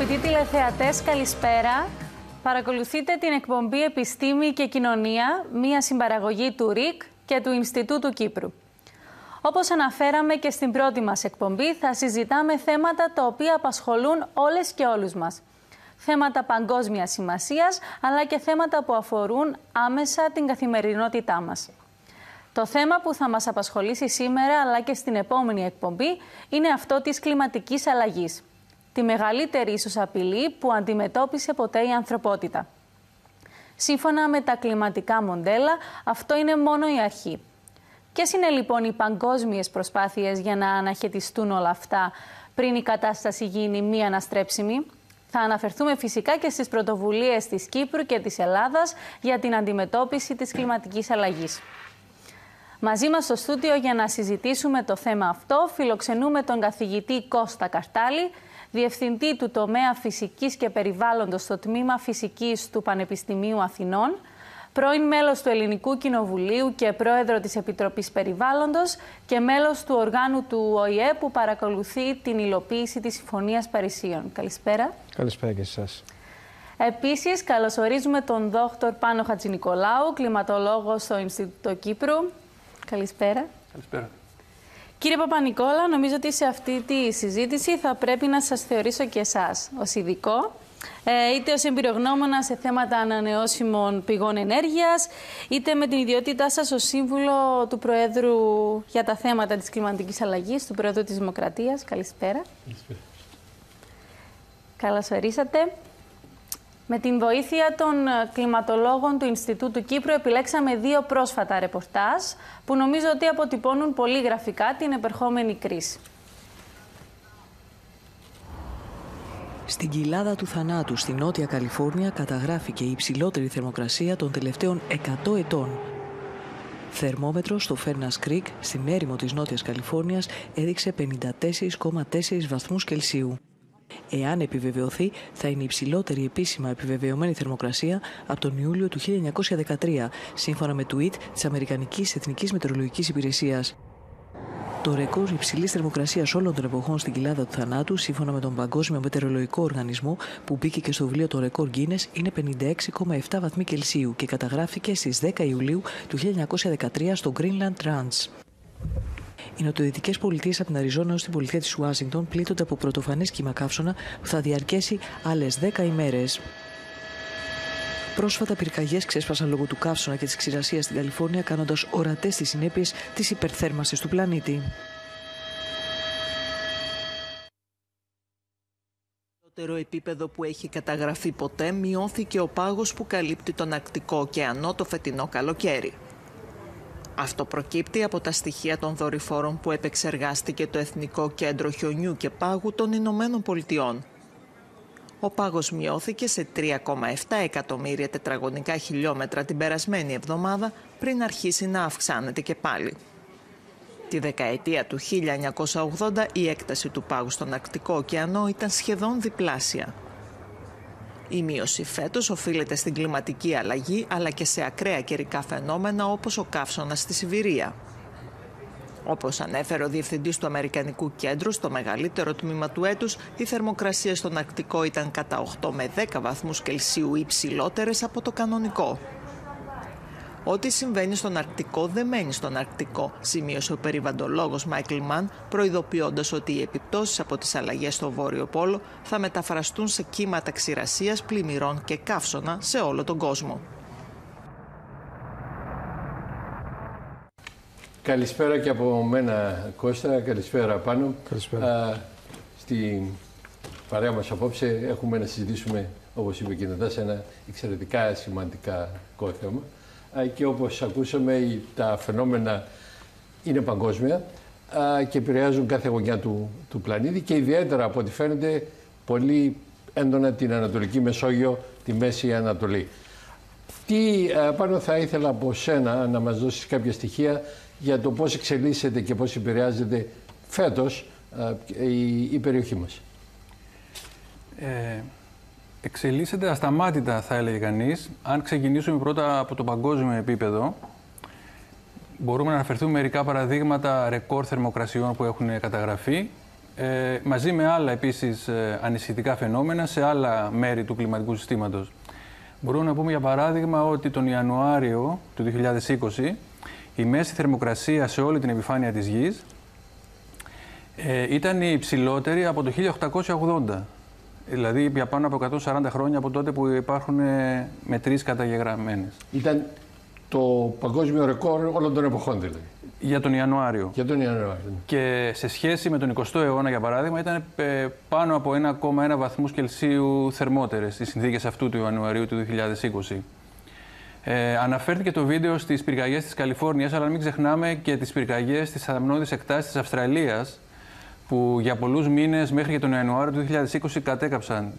Αγαπητοί τηλεθεατές, καλησπέρα. Παρακολουθείτε την εκπομπή Επιστήμη και Κοινωνία, μία συμπαραγωγή του ΡΙΚ και του Ινστιτούτου Κύπρου. Όπως αναφέραμε και στην πρώτη μας εκπομπή, θα συζητάμε θέματα τα οποία απασχολούν όλες και όλους μας. Θέματα παγκόσμιας σημασίας, αλλά και θέματα που αφορούν άμεσα την καθημερινότητά μας. Το θέμα που θα μας απασχολήσει σήμερα, αλλά και στην επόμενη εκπομπή, είναι αυτό της κλιματικής αλλαγής. Τη μεγαλύτερη ίσως απειλή που αντιμετώπισε ποτέ η ανθρωπότητα. Σύμφωνα με τα κλιματικά μοντέλα, αυτό είναι μόνο η αρχή. Ποιες είναι λοιπόν οι παγκόσμιες προσπάθειες για να αναχαιτιστούν όλα αυτά πριν η κατάσταση γίνει μη αναστρέψιμη? Θα αναφερθούμε φυσικά και στις πρωτοβουλίες της Κύπρου και της Ελλάδας για την αντιμετώπιση της κλιματικής αλλαγής. Μαζί μας στο στούντιο για να συζητήσουμε το θέμα αυτό φιλοξενούμε τον καθηγητή Κώστα Καρτάλη, διευθυντή του τομέα Φυσικής και Περιβάλλοντος στο τμήμα Φυσικής του Πανεπιστημίου Αθηνών, πρώην μέλος του Ελληνικού Κοινοβουλίου και πρόεδρο της Επιτροπής Περιβάλλοντος και μέλος του οργάνου του ΟΗΕ που παρακολουθεί την υλοποίηση της Συμφωνίας Παρισίων. Καλησπέρα. Καλησπέρα και εσάς. Επίσης, καλωσορίζουμε τον δόκτωρ Πάνο Χατζηνικολάου, κλιματολόγο στο Ινστιτούτο Κύπρου. Καλησπέρα. Καλησπέρα. Κύριε Παπανικόλα, νομίζω ότι σε αυτή τη συζήτηση θα πρέπει να σας θεωρήσω και εσάς ως ειδικό, είτε ως εμπειρογνώμονα σε θέματα ανανεώσιμων πηγών ενέργειας, είτε με την ιδιότητά σας ως σύμβουλο του Προέδρου για τα θέματα της κλιματικής αλλαγής, του Προέδρου της Δημοκρατίας. Καλησπέρα. Καλησπέρα. Καλώς ορίσατε. Με την βοήθεια των κλιματολόγων του Ινστιτούτου Κύπρου επιλέξαμε δύο πρόσφατα ρεπορτάζ που νομίζω ότι αποτυπώνουν πολύ γραφικά την επερχόμενη κρίση. Στην κοιλάδα του θανάτου στη Νότια Καλιφόρνια καταγράφηκε η υψηλότερη θερμοκρασία των τελευταίων 100 ετών. Θερμόμετρο στο Φέρνας Κρικ, στην έρημο της Νότιας Καλιφόρνιας, έδειξε 54,4 βαθμούς Κελσίου. Εάν επιβεβαιωθεί, θα είναι η υψηλότερη επίσημα επιβεβαιωμένη θερμοκρασία από τον Ιούλιο του 1913, σύμφωνα με tweet της Αμερικανικής Εθνικής Μετεωρολογικής Υπηρεσίας. Το ρεκόρ υψηλής θερμοκρασίας όλων των εποχών στην κοιλάδα του θανάτου, σύμφωνα με τον Παγκόσμιο Μετεωρολογικό Οργανισμό, που μπήκε και στο βιβλίο των ρεκόρ Guinness, είναι 56,7 βαθμοί Κελσίου και καταγράφηκε στις 10 Ιουλίου του 1913 στο Greenland Ranch. Οι νοτιοδυτικές πολιτείες από την Αριζόνα ως την πολιτεία της Ουάσιγκτον πλήττονται από πρωτοφανές κύμα καύσωνα που θα διαρκέσει άλλες 10 ημέρες. Πρόσφατα πυρκαγιές ξέσπασαν λόγω του καύσωνα και της ξηρασίας στην Καλιφόρνια, κάνοντας ορατές τις συνέπειες της υπερθέρμανσης του πλανήτη. Επίπεδο που έχει καταγραφεί ποτέ μειώθηκε ο πάγος που καλύπτει τον Ακτικό ωκεανό το φετινό καλοκαίρι. Αυτό προκύπτει από τα στοιχεία των δορυφόρων που επεξεργάστηκε το Εθνικό Κέντρο Χιονιού και Πάγου των Ηνωμένων Πολιτειών. Ο πάγος μειώθηκε σε 3,7 εκατομμύρια τετραγωνικά χιλιόμετρα την περασμένη εβδομάδα, πριν αρχίσει να αυξάνεται και πάλι. Τη δεκαετία του 1980 η έκταση του πάγου στον Αρκτικό ωκεανό ήταν σχεδόν διπλάσια. Η μείωση φέτος οφείλεται στην κλιματική αλλαγή, αλλά και σε ακραία καιρικά φαινόμενα όπως ο καύσωνας στη Σιβηρία. Όπως ανέφερε ο διευθυντής του Αμερικανικού Κέντρου, στο μεγαλύτερο τμήμα του έτους, η θερμοκρασία στον Αρκτικό ήταν κατά 8 με 10 βαθμούς Κελσίου υψηλότερες από το κανονικό. «Ό,τι συμβαίνει στον Αρκτικό δεν μένει στον Αρκτικό», σημείωσε ο περιβαντολόγος Μάικλ Μαν, προειδοποιώντας ότι οι επιπτώσεις από τις αλλαγές στο Βόρειο Πόλο θα μεταφραστούν σε κύματα ξηρασίας, πλημμυρών και καύσωνα σε όλο τον κόσμο. Καλησπέρα και από μένα, Κώστα. Καλησπέρα, Πάνο. Καλησπέρα. Στη παρέα μας απόψε έχουμε να συζητήσουμε, όπως είπε και η Νατάσα, ένα εξαιρετικά σημαντικό θέμα. Και όπως ακούσαμε, τα φαινόμενα είναι παγκόσμια και επηρεάζουν κάθε γωνιά του πλανήτη και ιδιαίτερα από ό,τι φαίνεται πολύ έντονα την Ανατολική Μεσόγειο, τη Μέση Ανατολή. Πάνω θα ήθελα από σένα να μας δώσεις κάποια στοιχεία για το πώς εξελίσσεται και πώς επηρεάζεται φέτος η περιοχή μας. Εξελίσσεται ασταμάτητα, θα έλεγε κανείς. Αν ξεκινήσουμε πρώτα από το παγκόσμιο επίπεδο, μπορούμε να αναφερθούμε μερικά παραδείγματα ρεκόρ θερμοκρασιών που έχουν καταγραφεί. μαζί με άλλα επίσης ανησυχητικά φαινόμενα σε άλλα μέρη του κλιματικού συστήματος. Μπορούμε να πούμε για παράδειγμα ότι τον Ιανουάριο του 2020 η μέση θερμοκρασία σε όλη την επιφάνεια της Γης ήταν η υψηλότερη από το 1880. Δηλαδή για πάνω από 140 χρόνια από τότε που υπάρχουν μετρήσεις καταγεγραμμένες. Ήταν το παγκόσμιο ρεκόρ όλων των εποχών δηλαδή. Για τον Ιανουάριο. Για τον Ιανουάριο. Και σε σχέση με τον 20ο αιώνα, για παράδειγμα, ήταν πάνω από 1,1 βαθμούς Κελσίου θερμότερες στις συνθήκες αυτού του Ιανουαρίου του 2020. Αναφέρθηκε το βίντεο στις πυρκαγιές της Καλιφόρνιας, αλλά μην ξεχνάμε και τις πυρκαγιές στις αναμνώδεις εκτάσεις της Αυστραλίας, που για πολλούς μήνες μέχρι και τον Ιανουάριο του 2020 κατέκαψαν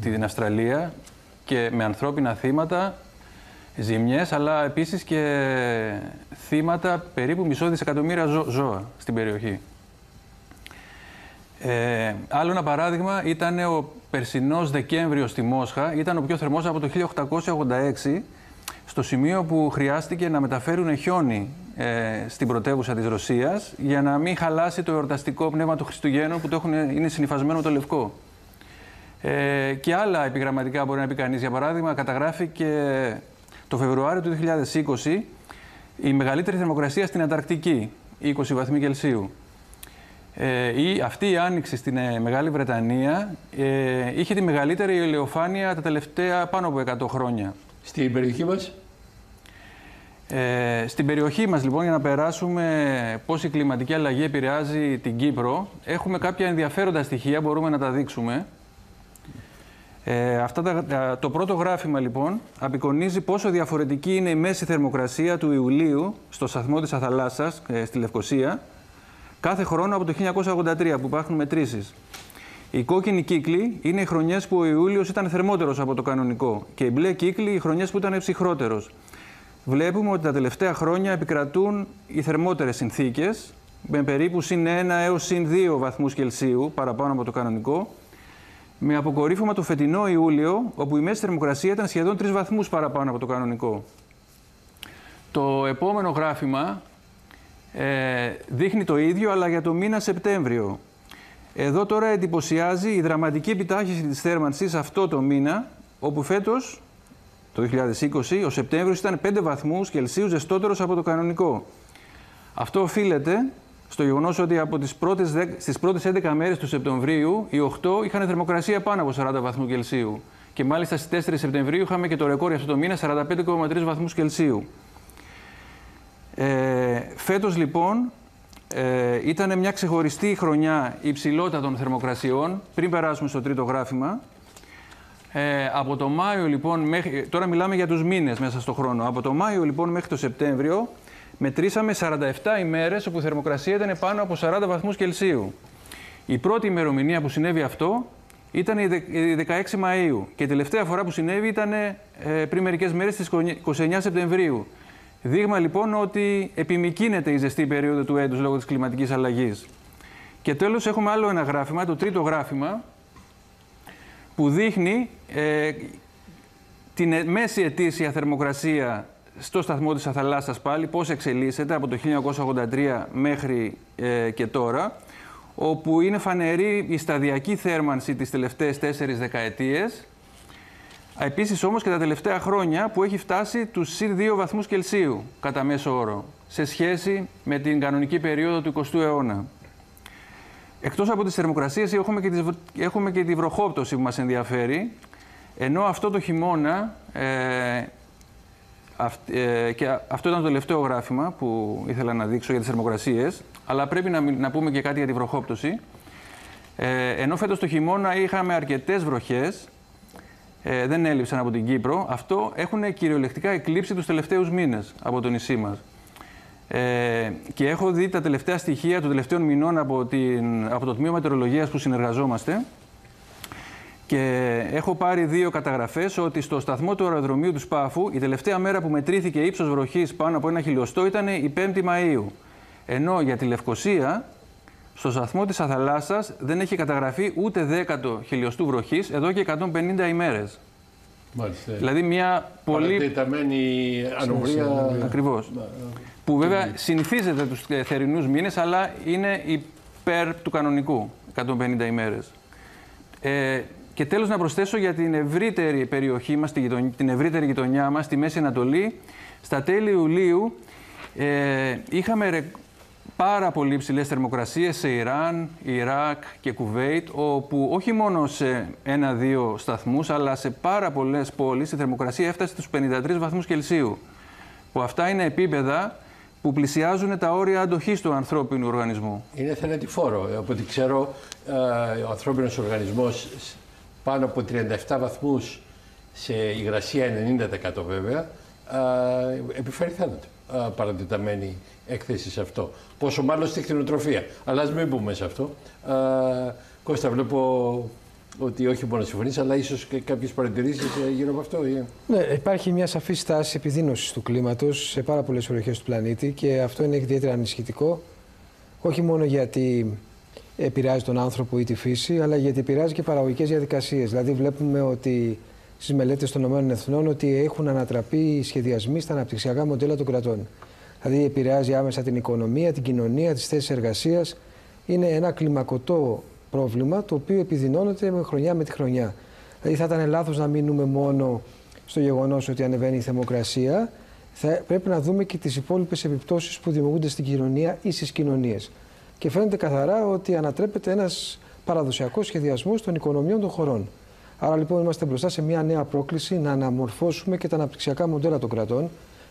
την Αυστραλία και με ανθρώπινα θύματα, ζημιές, αλλά επίσης και θύματα περίπου μισό δισεκατομμύρια ζώα στην περιοχή. Άλλο ένα παράδειγμα ήταν ο περσινός Δεκέμβριος στη Μόσχα. Ήταν ο πιο θερμός από το 1886, στο σημείο που χρειάστηκε να μεταφέρουν χιόνι στην πρωτεύουσα της Ρωσίας για να μην χαλάσει το εορταστικό πνεύμα του Χριστουγέννου που το είναι συνυφασμένο το λευκό. Και άλλα επιγραμματικά μπορεί να πει κανείς. Για παράδειγμα, καταγράφηκε το Φεβρουάριο του 2020 η μεγαλύτερη θερμοκρασία στην Ανταρκτική, 20 βαθμοί Κελσίου. Αυτή η άνοιξη στην Μεγάλη Βρετανία είχε τη μεγαλύτερη ηλιοφάνεια τα τελευταία πάνω από 100 χρόνια. Στην περιοχή μας. Στην περιοχή μας, λοιπόν, για να περάσουμε πώς η κλιματική αλλαγή επηρεάζει την Κύπρο, έχουμε κάποια ενδιαφέροντα στοιχεία, μπορούμε να τα δείξουμε. Το πρώτο γράφημα, λοιπόν, απεικονίζει πόσο διαφορετική είναι η μέση θερμοκρασία του Ιουλίου στο σταθμό της Αθαλάσσας, στη Λευκοσία, κάθε χρόνο από το 1983 που υπάρχουν μετρήσεις. Οι κόκκινοι κύκλοι είναι οι χρονιές που ο Ιούλιος ήταν θερμότερος από το κανονικό και οι μπλε κύκλοι οι χρονιές που ήταν ψυχρότερος. Βλέπουμε ότι τα τελευταία χρόνια επικρατούν οι θερμότερες συνθήκες με περίπου συν 1 έως συν 2 βαθμούς Κελσίου παραπάνω από το κανονικό, με αποκορύφωμα το φετινό Ιούλιο, όπου η μέση θερμοκρασία ήταν σχεδόν 3 βαθμούς παραπάνω από το κανονικό. Το επόμενο γράφημα δείχνει το ίδιο, αλλά για το μήνα Σεπτέμβριο. Εδώ τώρα εντυπωσιάζει η δραματική επιτάχυνση της θέρμανσης αυτό το μήνα, όπου φέτος, το 2020, ο Σεπτέμβριος ήταν 5 βαθμούς Κελσίου ζεστότερος από το κανονικό. Αυτό οφείλεται στο γεγονός ότι στις πρώτες 11 μέρες του Σεπτεμβρίου, οι 8 είχαν θερμοκρασία πάνω από 40 βαθμούς Κελσίου. Και μάλιστα στις 4 Σεπτεμβρίου είχαμε και το ρεκόρ αυτό το μήνα, 45,3 βαθμούς Κελσίου. Φέτος, λοιπόν, ήταν μια ξεχωριστή χρονιά υψηλότητα των θερμοκρασιών, πριν περάσουμε στο τρίτο γράφημα. Από το Μάιο, λοιπόν, μέχρι... Τώρα μιλάμε για τους μήνες μέσα στο χρόνο. Από το Μάιο, λοιπόν, μέχρι το Σεπτέμβριο, μετρήσαμε 47 ημέρες όπου η θερμοκρασία ήταν πάνω από 40 βαθμούς Κελσίου. Η πρώτη ημερομηνία που συνέβη αυτό ήταν η 16 Μαΐου και η τελευταία φορά που συνέβη ήταν πριν μερικές μέρες στις 29 Σεπτεμβρίου. Δείγμα λοιπόν ότι επιμικρύνεται η ζεστή περίοδο του έτους λόγω της κλιματικής αλλαγής. Και τέλος έχουμε άλλο ένα γράφημα, το τρίτο γράφημα, που δείχνει την μέση ετήσια θερμοκρασία στο σταθμό της Αθαλάσσας πάλι, πώς εξελίσσεται από το 1983 μέχρι και τώρα, όπου είναι φανερή η σταδιακή θέρμανση τις τελευταίες 4 δεκαετίες, επίσης όμως και τα τελευταία χρόνια που έχει φτάσει τους συν 2 βαθμούς Κελσίου κατά μέσο όρο, σε σχέση με την κανονική περίοδο του 20ου αιώνα. Εκτός από τις θερμοκρασίες έχουμε και τη βροχόπτωση που μας ενδιαφέρει, ενώ αυτό το χειμώνα... και αυτό ήταν το τελευταίο γράφημα που ήθελα να δείξω για τις θερμοκρασίες, αλλά πρέπει να πούμε και κάτι για τη βροχόπτωση. Ενώ φέτος το χειμώνα είχαμε αρκετές βροχές, δεν έλειψαν από την Κύπρο, αυτό έχουν κυριολεκτικά εκλείψει τους τελευταίους μήνες από το νησί μας. Και έχω δει τα τελευταία στοιχεία των τελευταίων μηνών από το Τμήμα Μετεωρολογίας που συνεργαζόμαστε, και έχω πάρει 2 καταγραφές ότι στο σταθμό του αεροδρομίου του Σπάφου η τελευταία μέρα που μετρήθηκε ύψος βροχής πάνω από 1 χιλιοστό ήταν η 5η Μαΐου. Ενώ για τη Λευκοσία, στο σταθμό της Αθαλάσσας δεν έχει καταγραφεί ούτε δέκατο χιλιοστού βροχής εδώ και 150 ημέρες. Μάλιστα. Δηλαδή μια πολύ... παρατεταμένη ανομία. Ακριβώς. Που βέβαια συνηθίζεται τους θερινούς μήνες, αλλά είναι η υπέρ του κανονικού, 150 ημέρες. Και τέλος να προσθέσω για την ευρύτερη περιοχή μας, την ευρύτερη γειτονιά μας, τη Μέση Ανατολή. Στα τέλη Ιουλίου είχαμε πάρα πολύ υψηλές θερμοκρασίες σε Ιράν, Ιράκ και Κουβέιτ, όπου όχι μόνο σε 1-2 σταθμούς, αλλά σε πάρα πολλές πόλεις η θερμοκρασία έφτασε στους 53 βαθμούς Κελσίου, που αυτά είναι επίπεδα που πλησιάζουν τα όρια αντοχής του ανθρώπινου οργανισμού. Είναι θανατηφόρο. Από ό,τι ξέρω, ο ανθρώπινος οργανισμός πάνω από 37 βαθμούς σε υγρασία 90% βέβαια, επιφέρει θάνατο. Παραδιταμένη έκθεση σε αυτό. Πόσο μάλλον στη κτηνοτροφία. Αλλά ας μην μπούμε σε αυτό. Κώστα, βλέπω ότι όχι μόνο συμφωνείς, αλλά ίσως και κάποιες παρατηρήσεις γύρω από αυτό. Ναι, υπάρχει μια σαφή στάση επιδείνωσης του κλίματος σε πάρα πολλές περιοχές του πλανήτη και αυτό είναι ιδιαίτερα ανησυχητικό. Όχι μόνο γιατί επηρεάζει τον άνθρωπο ή τη φύση, αλλά γιατί επηρεάζει και παραγωγικές διαδικασίες. Δηλαδή, βλέπουμε ότι στις μελέτες των ΗΕ ότι έχουν ανατραπεί οι σχεδιασμοί στα αναπτυξιακά μοντέλα των κρατών. Δηλαδή, επηρεάζει άμεσα την οικονομία, την κοινωνία, τις θέσεις εργασίας. Είναι ένα κλιμακωτό πρόβλημα το οποίο επιδεινώνεται με χρονιά με τη χρονιά. Δηλαδή, θα ήταν λάθος να μείνουμε μόνο στο γεγονός ότι ανεβαίνει η θερμοκρασία. Πρέπει να δούμε και τις υπόλοιπες επιπτώσεις που δημιουργούνται στην κοινωνία ή στις κοινωνίες. Και φαίνεται καθαρά ότι ανατρέπεται ένας παραδοσιακός σχεδιασμός των οικονομιών των χωρών. Άρα λοιπόν είμαστε μπροστά σε μια νέα πρόκληση να αναμορφώσουμε και τα αναπτυξιακά μοντέλα των κρατών.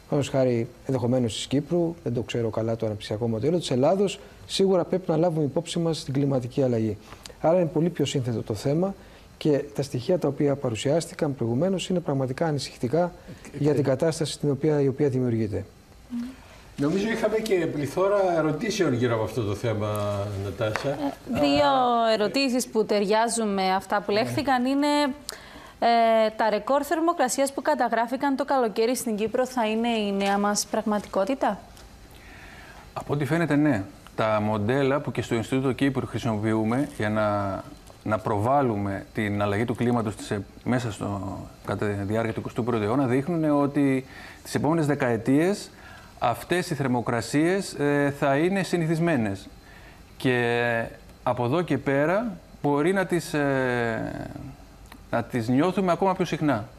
Παραδείγματος χάρη ενδεχομένως της Κύπρου, δεν το ξέρω καλά το αναπτυξιακό μοντέλο, της Ελλάδος, σίγουρα πρέπει να λάβουμε υπόψη μας την κλιματική αλλαγή. Άρα είναι πολύ πιο σύνθετο το θέμα και τα στοιχεία τα οποία παρουσιάστηκαν προηγουμένως είναι πραγματικά ανησυχητικά για την κατάσταση η οποία δημιουργείται. Νομίζω είχαμε και πληθώρα ερωτήσεων γύρω από αυτό το θέμα, Νατάσα. Δύο ερωτήσεις που ταιριάζουν με αυτά που λέχθηκαν είναι τα ρεκόρ θερμοκρασίας που καταγράφηκαν το καλοκαίρι στην Κύπρο θα είναι η νέα μας πραγματικότητα. Από ό,τι φαίνεται ναι. Τα μοντέλα που και στο Ινστιτούτο Κύπρου χρησιμοποιούμε για να προβάλλουμε την αλλαγή του κλίματος μέσα κατά τη διάρκεια του 21ου αιώνα δείχνουν ότι τις επόμενες δεκαετίες αυτές οι θερμοκρασίες θα είναι συνηθισμένες και από εδώ και πέρα μπορεί να τις νιώθουμε ακόμα πιο συχνά.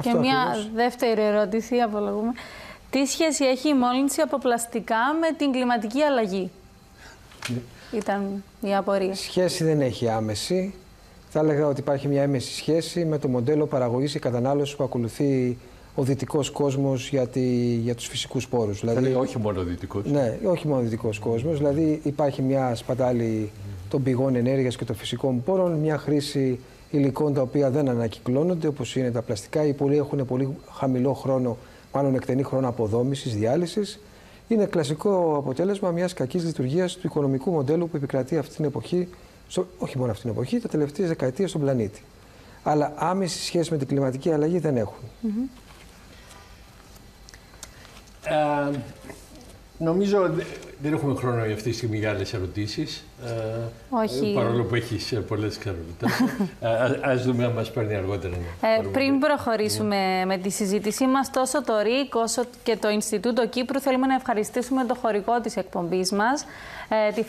Και μια δεύτερη ερώτηση, απολογούμε. Τι σχέση έχει η μόλυνση από πλαστικά με την κλιματική αλλαγή? Ήταν μια απορία. Σχέση δεν έχει άμεση. Θα έλεγα ότι υπάρχει μια έμεση σχέση με το μοντέλο παραγωγής και κατανάλωσης που ακολουθεί ο δυτικός κόσμος για τους φυσικούς πόρους. Δηλαδή, όχι μόνο ο δυτικός. Ναι, όχι μόνο ο δυτικός κόσμος. Δηλαδή υπάρχει μια σπατάλη των πηγών ενέργειας και των φυσικών πόρων, μια χρήση υλικών τα οποία δεν ανακυκλώνονται, όπως είναι τα πλαστικά, ή πολλοί έχουν πολύ χαμηλό χρόνο, μάλλον εκτενή χρόνο αποδόμησης, διάλυσης. Είναι κλασικό αποτέλεσμα μιας κακής λειτουργίας του οικονομικού μοντέλου που επικρατεί αυτή την εποχή, όχι μόνο αυτή την εποχή, τα τελευταίες δεκαετίες στον πλανήτη. Αλλά άμεση σχέση με την κλιματική αλλαγή δεν έχουν. Νομίζω δεν έχουμε χρόνο για αυτή τη στιγμή για άλλες ερωτήσεις. Όχι. Παρόλο που έχεις πολλές ξαρολιτά. Ας δούμε αν μας παίρνει αργότερα. Πριν προχωρήσουμε με τη συζήτησή μας, τόσο το ΡΙΚ όσο και το Ινστιτούτο Κύπρου θέλουμε να ευχαριστήσουμε το χορηγό της εκπομπής μας, τη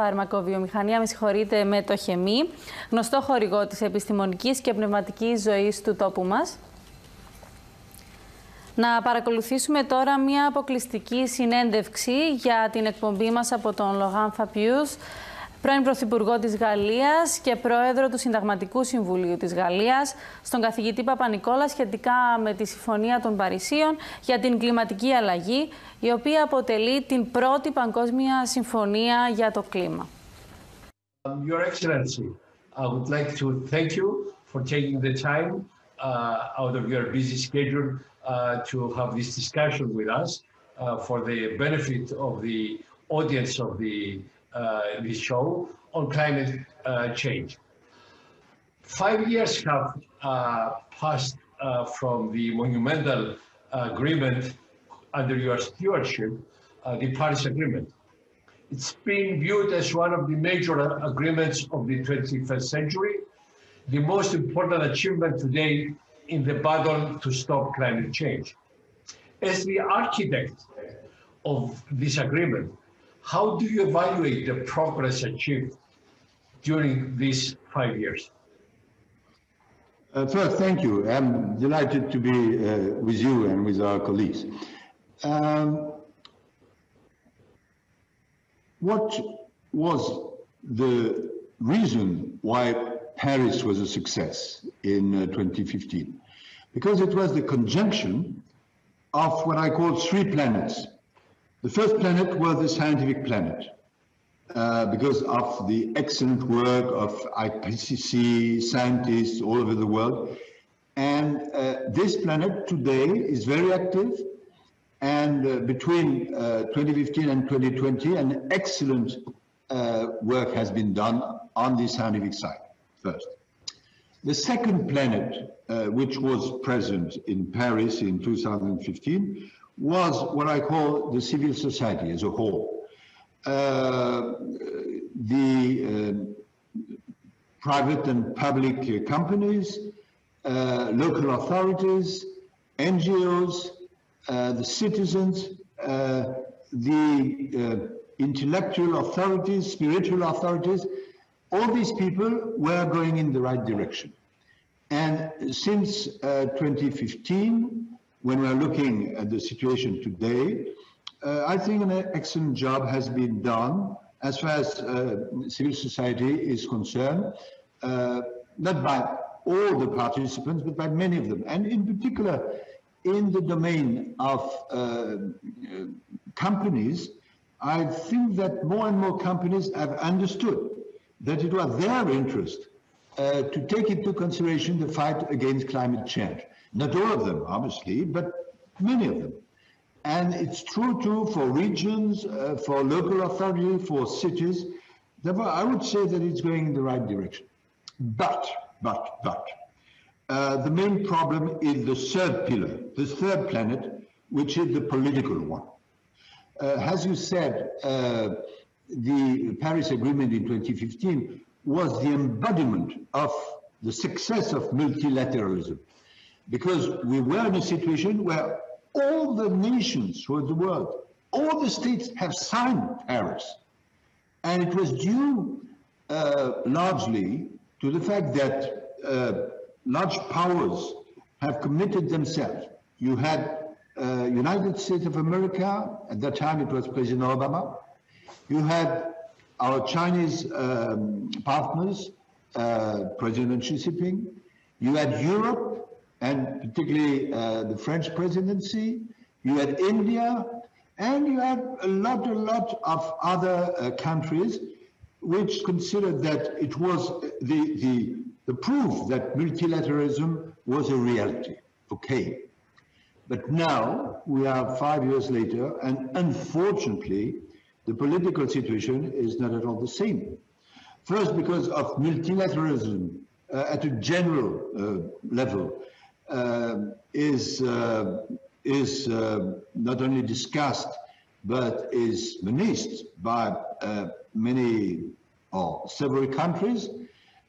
φαρμακοβιομηχανία, με το ΧΕΜΗ, γνωστό χορηγό της επιστημονικής και πνευματικής ζωής του τόπου μας. Να παρακολουθήσουμε τώρα μια αποκλειστική συνέντευξη για την εκπομπή μας από τον Λοράν Φαμπιούς, πρώην Πρωθυπουργό της Γαλλίας και Πρόεδρο του Συνταγματικού Συμβουλίου της Γαλλίας, στον καθηγητή Παπανικόλα σχετικά με τη Συμφωνία των Παρισίων για την κλιματική αλλαγή, η οποία αποτελεί την πρώτη παγκόσμια συμφωνία για το κλίμα. Your Excellency, I would like to thank you for taking the time out of your busy schedule to have this discussion with us for the benefit of the audience of the show on climate change. 5 years have passed from the monumental agreement under your stewardship, the Paris Agreement. It's been viewed as one of the major agreements of the 21st century, the most important achievement today in the battle to stop climate change. As the architect of this agreement, how do you evaluate the progress achieved during these 5 years? First, thank you. I'm delighted to be with you and with our colleagues. What was the reason why Paris was a success in 2015? Because it was the conjunction of what I call three planets. The first planet was the scientific planet, because of the excellent work of IPCC scientists all over the world. And this planet today is very active, and between 2015 and 2020, an excellent work has been done on the scientific side, first. The second planet, which was present in Paris in 2015, was what I call the civil society as a whole. The private and public companies, local authorities, NGOs, the citizens, the intellectual authorities, spiritual authorities, all these people were going in the right direction. And since 2015, when we are looking at the situation today, I think an excellent job has been done as far as civil society is concerned, not by all the participants, but by many of them. And in particular, in the domain of companies, I think that more and more companies have understood that it was their interest to take into consideration the fight against climate change. Not all of them, obviously, but many of them. And it's true, too, for regions, for local authority, for cities. Therefore, I would say that it's going in the right direction. But, the main problem is the third pillar, the third planet, which is the political one. As you said, the Paris Agreement in 2015 was the embodiment of the success of multilateralism, because we were in a situation where all the nations throughout the world, all the states have signed Paris. And it was due largely to the fact that large powers have committed themselves. You had United States of America, at that time it was President Obama. You had our Chinese partners, President Xi Jinping. You had Europe, and particularly the French presidency. You had India, and you had a lot of other countries which considered that it was the proof that multilateralism was a reality. Okay. But now we are 5 years later, and unfortunately, the political situation is not at all the same. First, because of multilateralism at a general level, is not only discussed, but is menaced by many or several countries,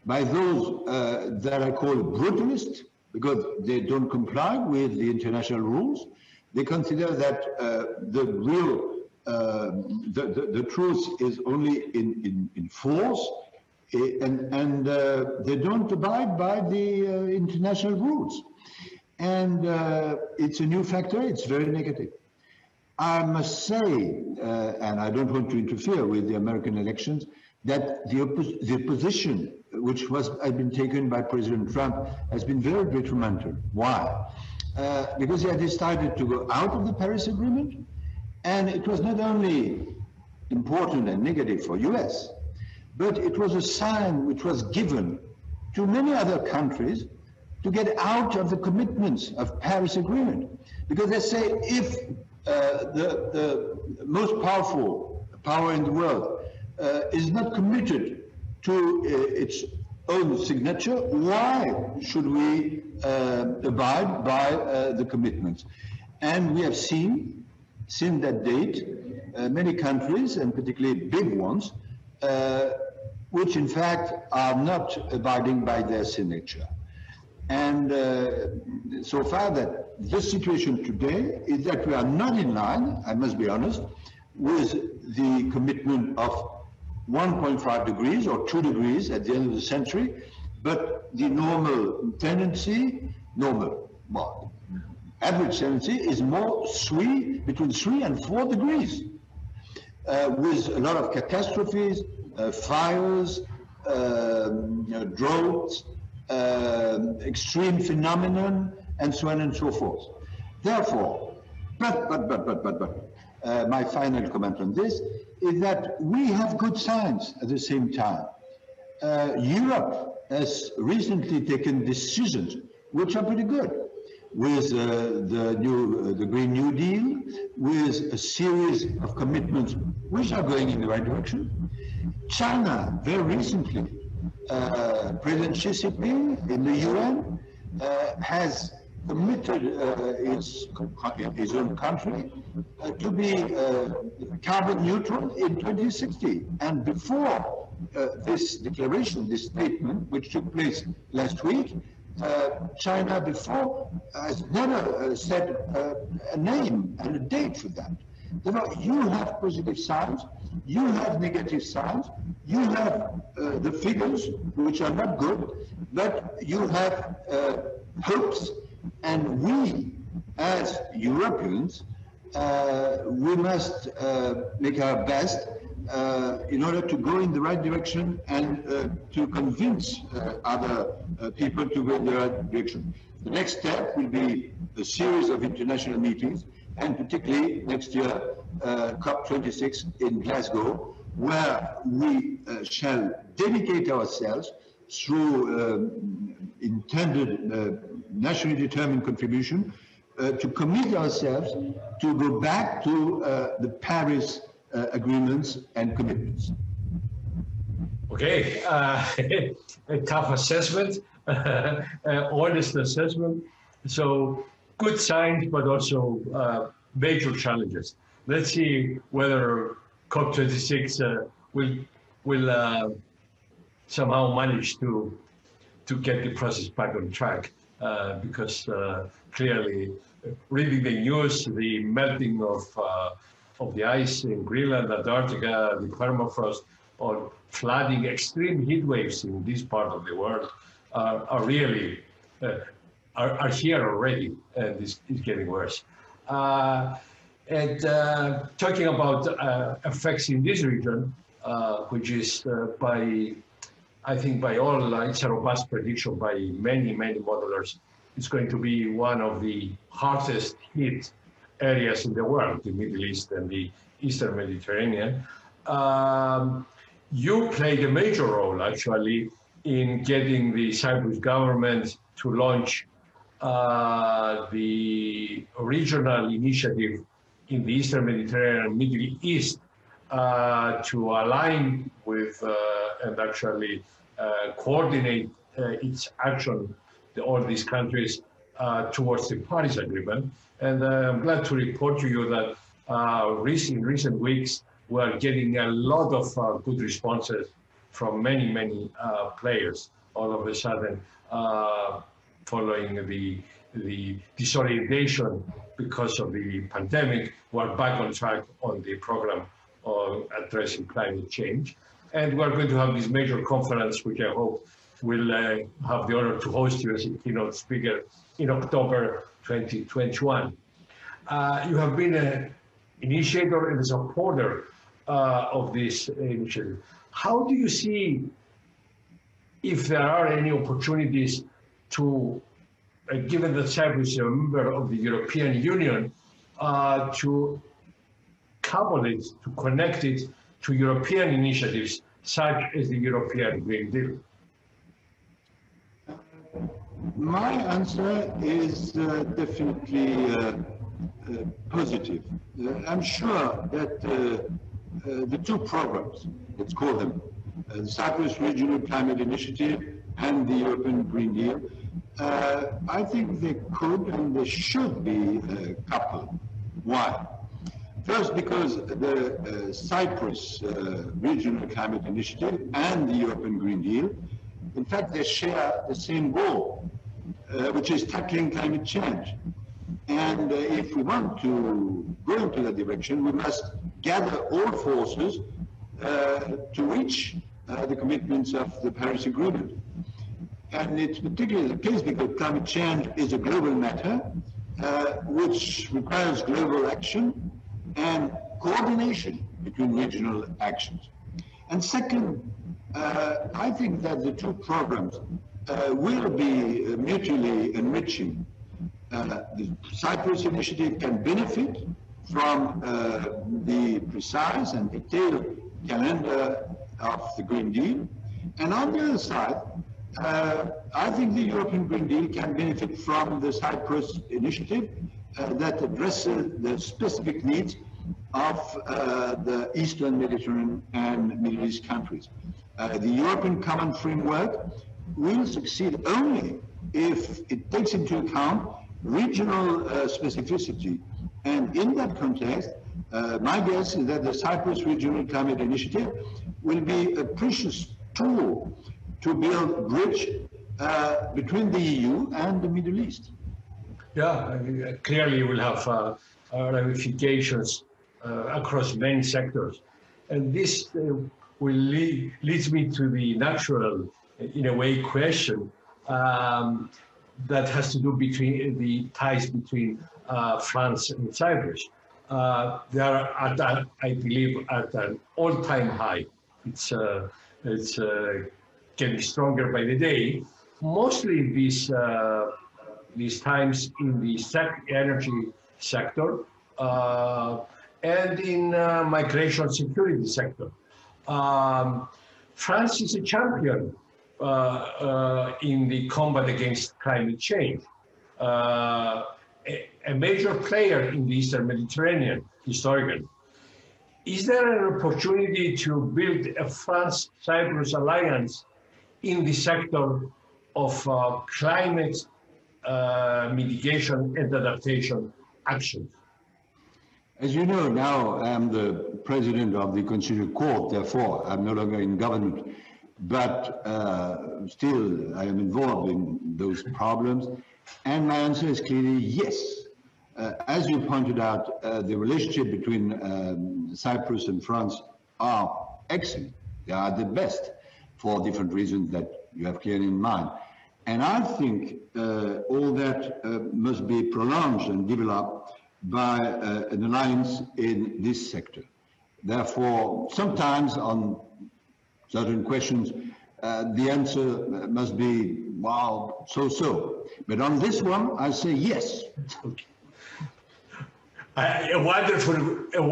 by those that I call brutalist, because they don't comply with the international rules. They consider that the real, the truth is only in force, and they don't abide by the international rules. And it's a new factor, it's very negative. I must say, and I don't want to interfere with the American elections, that the position which has been taken by President Trump has been very detrimental. Why? Because he had decided to go out of the Paris Agreement, and it was not only important and negative for US, but it was a sign which was given to many other countries to get out of the commitments of Paris Agreement. Because they say if the most powerful power in the world is not committed to its own signature, why should we abide by the commitments? And we have seen, since that date, many countries, and particularly big ones, which in fact are not abiding by their signature. And so far that this situation today is that we are not in line, I must be honest, with the commitment of 1.5 degrees or 2 degrees at the end of the century, but the normal tendency, well, average tendency is more between 3 and 4 degrees, with a lot of catastrophes, fires, droughts, extreme phenomenon, and so on and so forth. Therefore, but my final comment on this is that we have good science at the same time. Europe has recently taken decisions which are pretty good, with the Green New Deal, with a series of commitments which are going in the right direction. China, very recently, President Xi Jinping in the UN has committed his own country to be carbon neutral in 2060. And before this declaration, this statement, which took place last week, China before has never said a name and a date for that. You have positive signs, you have negative signs, you have the figures which are not good, but you have hopes, and we as Europeans, we must make our best in order to go in the right direction and to convince other people to go in the right direction. The next step will be a series of international meetings, and particularly next year, COP26 in Glasgow, where we shall dedicate ourselves through intended nationally determined contribution to commit ourselves to go back to the Paris agreements and commitments. Okay, a tough assessment, honest assessment. So, good signs, but also major challenges. Let's see whether COP26 will somehow manage to get the process back on track, because clearly, reading the news, the melting of the ice in Greenland, Antarctica, the permafrost, or flooding, extreme heat waves in this part of the world are really are here already, and this is getting worse. And talking about effects in this region, which is by all, it's a robust prediction by many, many modelers, it's going to be one of the hardest hit areas in the world, the Middle East and the Eastern Mediterranean. You played a major role, actually, in getting the Cyprus government to launch the regional initiative in the Eastern Mediterranean and Middle East to align with and actually coordinate its action, all these countries, towards the Paris Agreement. And I'm glad to report to you that in recent weeks, we are getting a lot of good responses from many, many players. All of a sudden, following the desolidation because of the pandemic, we're back on track on the program on addressing climate change. And we're going to have this major conference, which I hope will have the honor to host you as a keynote speaker in October 2021. You have been an initiator and a supporter of this initiative. How do you see if there are any opportunities to, given that Cyprus is a member of the European Union, to couple it, to connect it to European initiatives such as the European Green Deal? My answer is definitely positive. I'm sure that the two programs, let's call them, the Cyprus Regional Climate Initiative and the European Green Deal, I think they could and they should be coupled. Why? First, because the Cyprus Regional Climate Initiative and the European Green Deal, in fact, they share the same goal. which is tackling climate change. And if we want to go into that direction, we must gather all forces to reach the commitments of the Paris Agreement. And it's particularly the case because climate change is a global matter which requires global action and coordination between regional actions. And second, I think that the two programs will be mutually enriching. The Cyprus Initiative can benefit from the precise and detailed calendar of the Green Deal. And on the other side, I think the European Green Deal can benefit from the Cyprus Initiative that addresses the specific needs of the Eastern Mediterranean and Middle East countries. The European Common Framework will succeed only if it takes into account regional specificity. And in that context, my guess is that the Cyprus Regional Climate Initiative will be a precious tool to build a bridge between the EU and the Middle East. Yeah, clearly you will have ramifications across many sectors. And this will leads me to the natural, in a way, question that has to do between the ties between France and Cyprus. They are, I believe, at an all-time high. It's can be stronger by the day. Mostly these times in the energy sector and in migration security sector. France is a champion in the combat against climate change. A major player in the Eastern Mediterranean, historically. Is there an opportunity to build a France-Cyprus alliance in the sector of climate mitigation and adaptation actions? As you know, now I'm the president of the Constitutional Court, therefore I'm no longer in government, but still I am involved in those problems. And my answer is clearly yes. As you pointed out, the relationship between Cyprus and France are excellent. They are the best for different reasons that you have clearly in mind. And I think all that must be prolonged and developed by an alliance in this sector. Therefore, sometimes on certain questions, the answer must be, well, so-so. But on this one, I say yes. Okay. A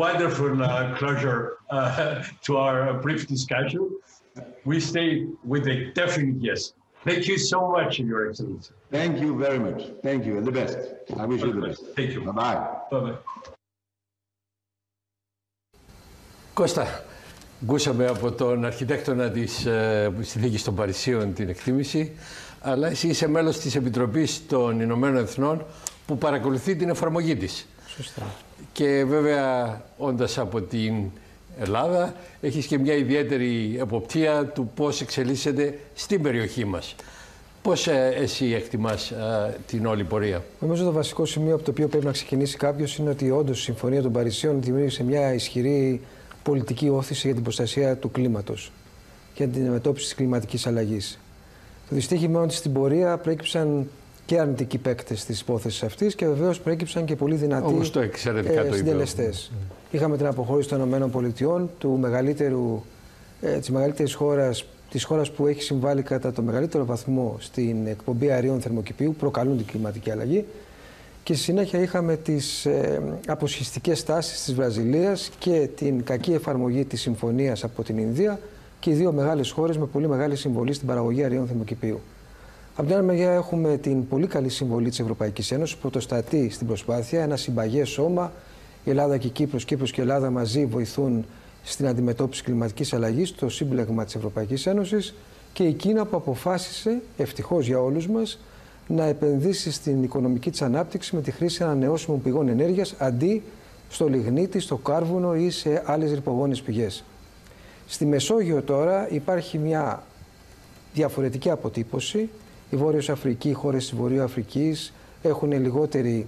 wonderful closure to our brief discussion. We stay with a definite yes. Thank you so much, Your Excellency. Thank you very much. Thank you, and the best. I wish you the best. Thank you. Bye-bye. Bye-bye. Κώστα, ακούσαμε από τον αρχιτέκτονα της συνθήκης των Παρισίων την εκτίμηση, αλλά εσύ είσαι μέλος της Επιτροπής των Ηνωμένων Εθνών που παρακολουθεί την εφαρμογή της. Σωστά. Και βέβαια, όντας από την Ελλάδα, έχεις και μια ιδιαίτερη εποπτεία του πώς εξελίσσεται στην περιοχή μας. Πώς εσύ εκτιμάς την όλη πορεία? Νομίζω το βασικό σημείο από το οποίο πρέπει να ξεκινήσει κάποιος είναι ότι όντως η Συμφωνία των Παρισίων δημιούργησε μια ισχυρή πολιτική όθηση για την προστασία του κλίματος και την αντιμετώπιση της κλιματικής αλλαγής. Το δυστύχημα ότι στην πορεία προέκυψαν και αρνητικοί παίκτες της υπόθεσης αυτής και βεβαίως προέκυψαν και πολύ δυνατοί συντελεστές. Είχαμε την αποχώρηση των ΗΠΑ, της χώρας που έχει συμβάλει κατά το μεγαλύτερο βαθμό στην εκπομπή αερίων θερμοκηπίου, προκαλούν την κλιματική αλλαγή. Και στη συνέχεια είχαμε τις αποσχιστικές στάσεις της Βραζιλίας και την κακή εφαρμογή της συμφωνίας από την Ινδία και οι δύο μεγάλες χώρες με πολύ μεγάλη συμβολή στην παραγωγή αερίων θερμοκηπίου. Από την άλλη μεριά έχουμε την πολύ καλή συμβολή της Ευρωπαϊκής Ένωσης που πρωτοστατεί στην προσπάθεια, ένα συμπαγές σώμα. Η Ελλάδα και η Κύπρος, Κύπρος και Ελλάδα μαζί βοηθούν στην αντιμετώπιση κλιματικής αλλαγής, στο σύμπλεγμα της Ευρωπαϊκής Ένωσης και η Κίνα που αποφάσισε, ευτυχώς για όλους μας, να επενδύσει στην οικονομική της ανάπτυξη με τη χρήση ανανεώσιμων πηγών ενέργειας αντί στο λιγνίτι, στο κάρβουνο ή σε άλλες ρηπογόνες πηγές. Στη Μεσόγειο τώρα υπάρχει μια διαφορετική αποτύπωση. η Βόρειος Αφρική, οι χώρες της Βορείου Αφρικής έχουν λιγότερη,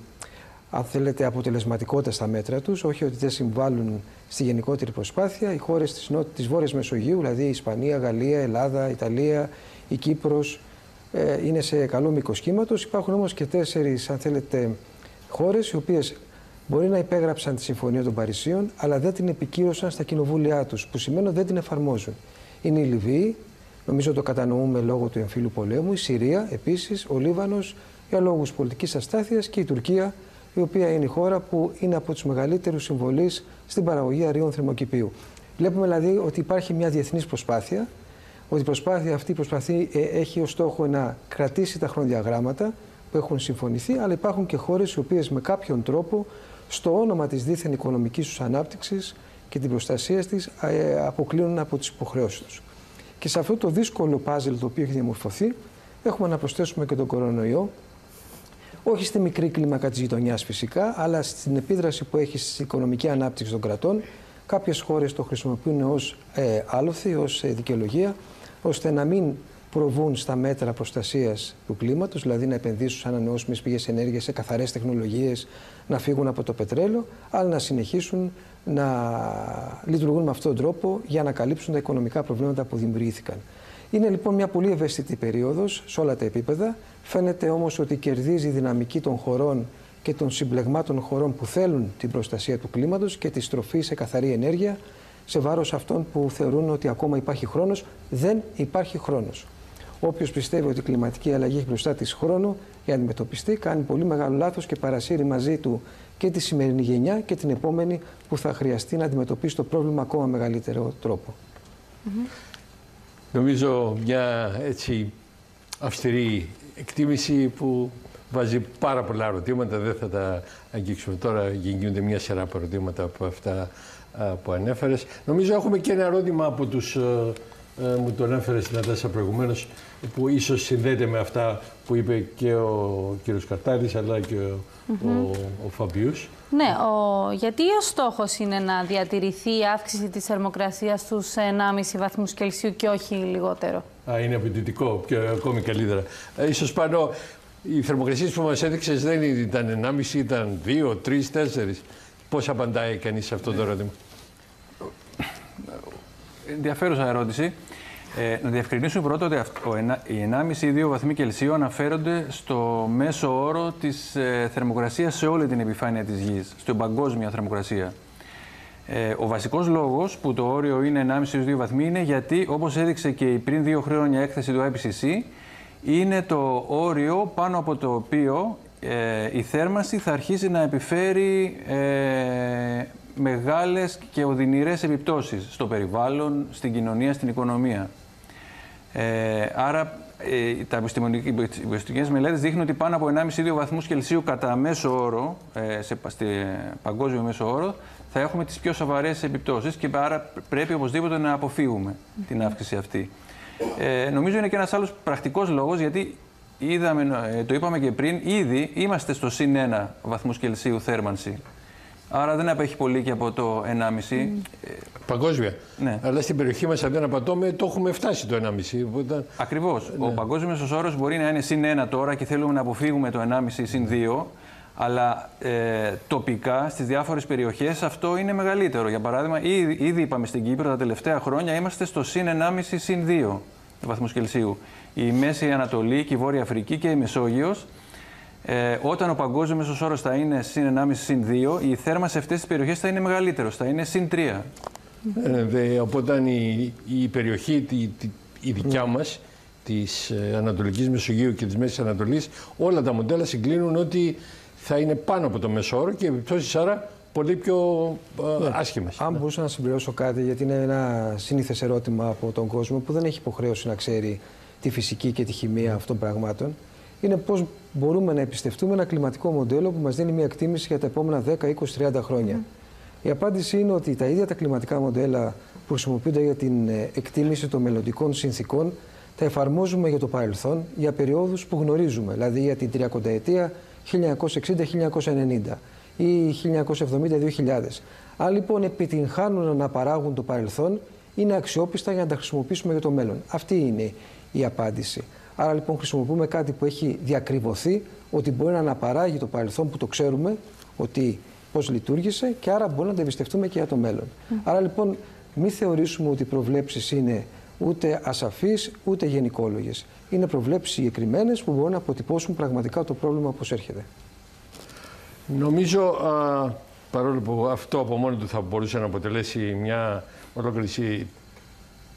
αν θέλετε, αποτελεσματικότητα στα μέτρα τους, όχι ότι δεν συμβάλλουν στη γενικότερη προσπάθεια. Οι χώρες της Βόρειας Μεσογείου, δηλαδή η Ισπανία, Γαλλία, Ελλάδα, Ιταλία, η Κύπρος, είναι σε καλό μήκος κύματος. Υπάρχουν όμως και 4, αν θέλετε, χώρες οι οποίες μπορεί να υπέγραψαν τη Συμφωνία των Παρισίων, αλλά δεν την επικύρωσαν στα κοινοβούλια τους, που σημαίνει ότι δεν την εφαρμόζουν. Είναι η Λιβύη, νομίζω το κατανοούμε λόγω του εμφύλου πολέμου, η Συρία επίσης, ο Λίβανος για λόγους πολιτικής αστάθειας και η Τουρκία, η οποία είναι η χώρα που είναι από τους μεγαλύτερους συμβολείς στην παραγωγή αερίων θερμοκηπίου. Βλέπουμε δηλαδή ότι υπάρχει μια διεθνής προσπάθεια, ότι η προσπάθεια αυτή έχει ως στόχο να κρατήσει τα χρονοδιαγράμματα που έχουν συμφωνηθεί, αλλά υπάρχουν και χώρες οι οποίες με κάποιον τρόπο, στο όνομα της δίθεν οικονομικής τους ανάπτυξης και την προστασία της, αποκλίνουν από τις υποχρεώσεις τους. Και σε αυτό το δύσκολο πάζελ το οποίο έχει διαμορφωθεί, έχουμε να προσθέσουμε και τον κορονοϊό, όχι στη μικρή κλίμακα της γειτονιάς φυσικά, αλλά στην επίδραση που έχει στην οικονομική ανάπτυξη των κρατών. Κάποιες χώρες το χρησιμοποιούν ως άλοθη, ως δικαιολογία, ώστε να μην προβούν στα μέτρα προστασίας του κλίματος, δηλαδή να επενδύσουν σε ανανεώσιμες πηγές ενέργειας, σε καθαρές τεχνολογίες, να φύγουν από το πετρέλαιο, αλλά να συνεχίσουν να λειτουργούν με αυτόν τον τρόπο για να καλύψουν τα οικονομικά προβλήματα που δημιουργήθηκαν. Είναι λοιπόν μια πολύ ευαίσθητη περίοδος σε όλα τα επίπεδα. Φαίνεται όμως ότι κερδίζει η δυναμική των χωρών και των συμπλεγμάτων χωρών που θέλουν την προστασία του κλίματος και τη στροφή σε καθαρή ενέργεια, σε βάρος αυτών που θεωρούν ότι ακόμα υπάρχει χρόνος. Δεν υπάρχει χρόνος. Όποιος πιστεύει ότι η κλιματική αλλαγή έχει μπροστά της χρόνο για να αντιμετωπιστεί, κάνει πολύ μεγάλο λάθος και παρασύρει μαζί του και τη σημερινή γενιά και την επόμενη που θα χρειαστεί να αντιμετωπίσει το πρόβλημα ακόμα μεγαλύτερο τρόπο. Νομίζω μια έτσι αυστηρή εκτίμηση που βάζει πάρα πολλά ερωτήματα. Δεν θα τα αγγίξουμε τώρα, γίνονται μια σειρά από ερωτήματα από αυτά που ανέφερες. Νομίζω έχουμε και ένα ερώτημα από τους, μου το ανέφερες Νατάσα προηγουμένως, που ίσως συνδέεται με αυτά που είπε και ο κύριος Καρτάλης, αλλά και ο Φαμπιούς. Ναι, γιατί ο στόχος είναι να διατηρηθεί η αύξηση της θερμοκρασίας στους 1,5 βαθμούς Κελσίου και όχι λιγότερο. Είναι απαιτητικό και ακόμη καλύτερα. Ίσως πάνω, οι θερμοκρασίες που μας έδειξες δεν ήταν 1,5, ήταν 2, 3, 4. Πώς απαντάει κανείς σε αυτό το ερώτημα? Ενδιαφέρουσα ερώτηση. Να διευκρινίσουμε πρώτα ότι οι 1,5 ή 2 βαθμοί Κελσίου αναφέρονται στο μέσο όρο της θερμοκρασίας σε όλη την επιφάνεια της Γης, στην παγκόσμια θερμοκρασία. Ο βασικός λόγος που το όριο είναι 1,5 ή 2 βαθμοί είναι γιατί, όπως έδειξε και η πριν 2 χρόνια έκθεση του IPCC, είναι το όριο πάνω από το οποίο η θέρμανση θα αρχίσει να επιφέρει μεγάλες και οδυνηρές επιπτώσεις στο περιβάλλον, στην κοινωνία, στην οικονομία. Άρα, τα επιστημονικές μελέτες δείχνουν ότι πάνω από 1,5-2 βαθμούς Κελσίου κατά μέσο όρο, σε παγκόσμιο μέσο όρο, θα έχουμε τις πιο σοβαρές επιπτώσεις και άρα πρέπει οπωσδήποτε να αποφύγουμε την αύξηση αυτή. Νομίζω είναι και ένας άλλος πρακτικός λόγος, γιατί το είπαμε και πριν, ήδη είμαστε στο συν 1 βαθμούς Κελσίου θέρμανση. Άρα δεν απέχει πολύ και από το 1,5. Παγκόσμια. Ναι. Αλλά στην περιοχή μας, αν δεν απατώμε, το έχουμε φτάσει το 1,5. Οπότε... Ακριβώς. Ναι. Ο παγκόσμιος όρος μπορεί να είναι συν 1 τώρα και θέλουμε να αποφύγουμε το 1,5 συν 2. Αλλά τοπικά, στις διάφορες περιοχές, αυτό είναι μεγαλύτερο. Για παράδειγμα, ήδη είπαμε στην Κύπρο τα τελευταία χρόνια είμαστε στο συν 1,5 συν 2 βαθμούς Κελσίου. Η Μέση Ανατολή και η Βόρεια Αφρική και η Μεσόγειος. Όταν ο παγκόσμιος μέσος όρος θα είναι συν 1,5 συν 2, η θέρμανση σε αυτές τις περιοχές θα είναι μεγαλύτερος, θα είναι συν 3. Οπότε η περιοχή, η δικιά μας, της Ανατολικής Μεσογείου και της Μέσης Ανατολής, όλα τα μοντέλα συγκλίνουν ότι θα είναι πάνω από το μέσο όρο και οι επιπτώσεις άρα πολύ πιο άσχημες. Αν μπορούσα να συμπληρώσω κάτι, γιατί είναι ένα συνήθες ερώτημα από τον κόσμο που δεν έχει υποχρέωση να ξέρει τη φυσική και τη χημεία αυτών πραγμάτων, είναι πώς μπορούμε να εμπιστευτούμε ένα κλιματικό μοντέλο που μας δίνει μια εκτίμηση για τα επόμενα 10, 20, 30 χρόνια. Η απάντηση είναι ότι τα ίδια τα κλιματικά μοντέλα που χρησιμοποιούνται για την εκτίμηση των μελλοντικών συνθήκων τα εφαρμόζουμε για το παρελθόν για περιόδους που γνωρίζουμε, δηλαδή για την 30ετία 1960-1990 ή 1970-2000. Αν λοιπόν επιτυγχάνουν να αναπαράγουν το παρελθόν, είναι αξιόπιστα για να τα χρησιμοποιήσουμε για το μέλλον. Αυτή είναι η απάντηση. Άρα λοιπόν χρησιμοποιούμε κάτι που έχει διακριβωθεί ότι μπορεί να αναπαράγει το παρελθόν που το ξέρουμε ότι πώς λειτουργήσε και άρα μπορούμε να τα εμπιστευτούμε και για το μέλλον. Άρα λοιπόν μην θεωρήσουμε ότι οι προβλέψεις είναι ούτε ασαφείς ούτε γενικόλογες. Είναι προβλέψεις συγκεκριμένες που μπορούν να αποτυπώσουν πραγματικά το πρόβλημα όπως έρχεται. Νομίζω, παρόλο που αυτό από μόνο του θα μπορούσε να αποτελέσει μια ολόκληρη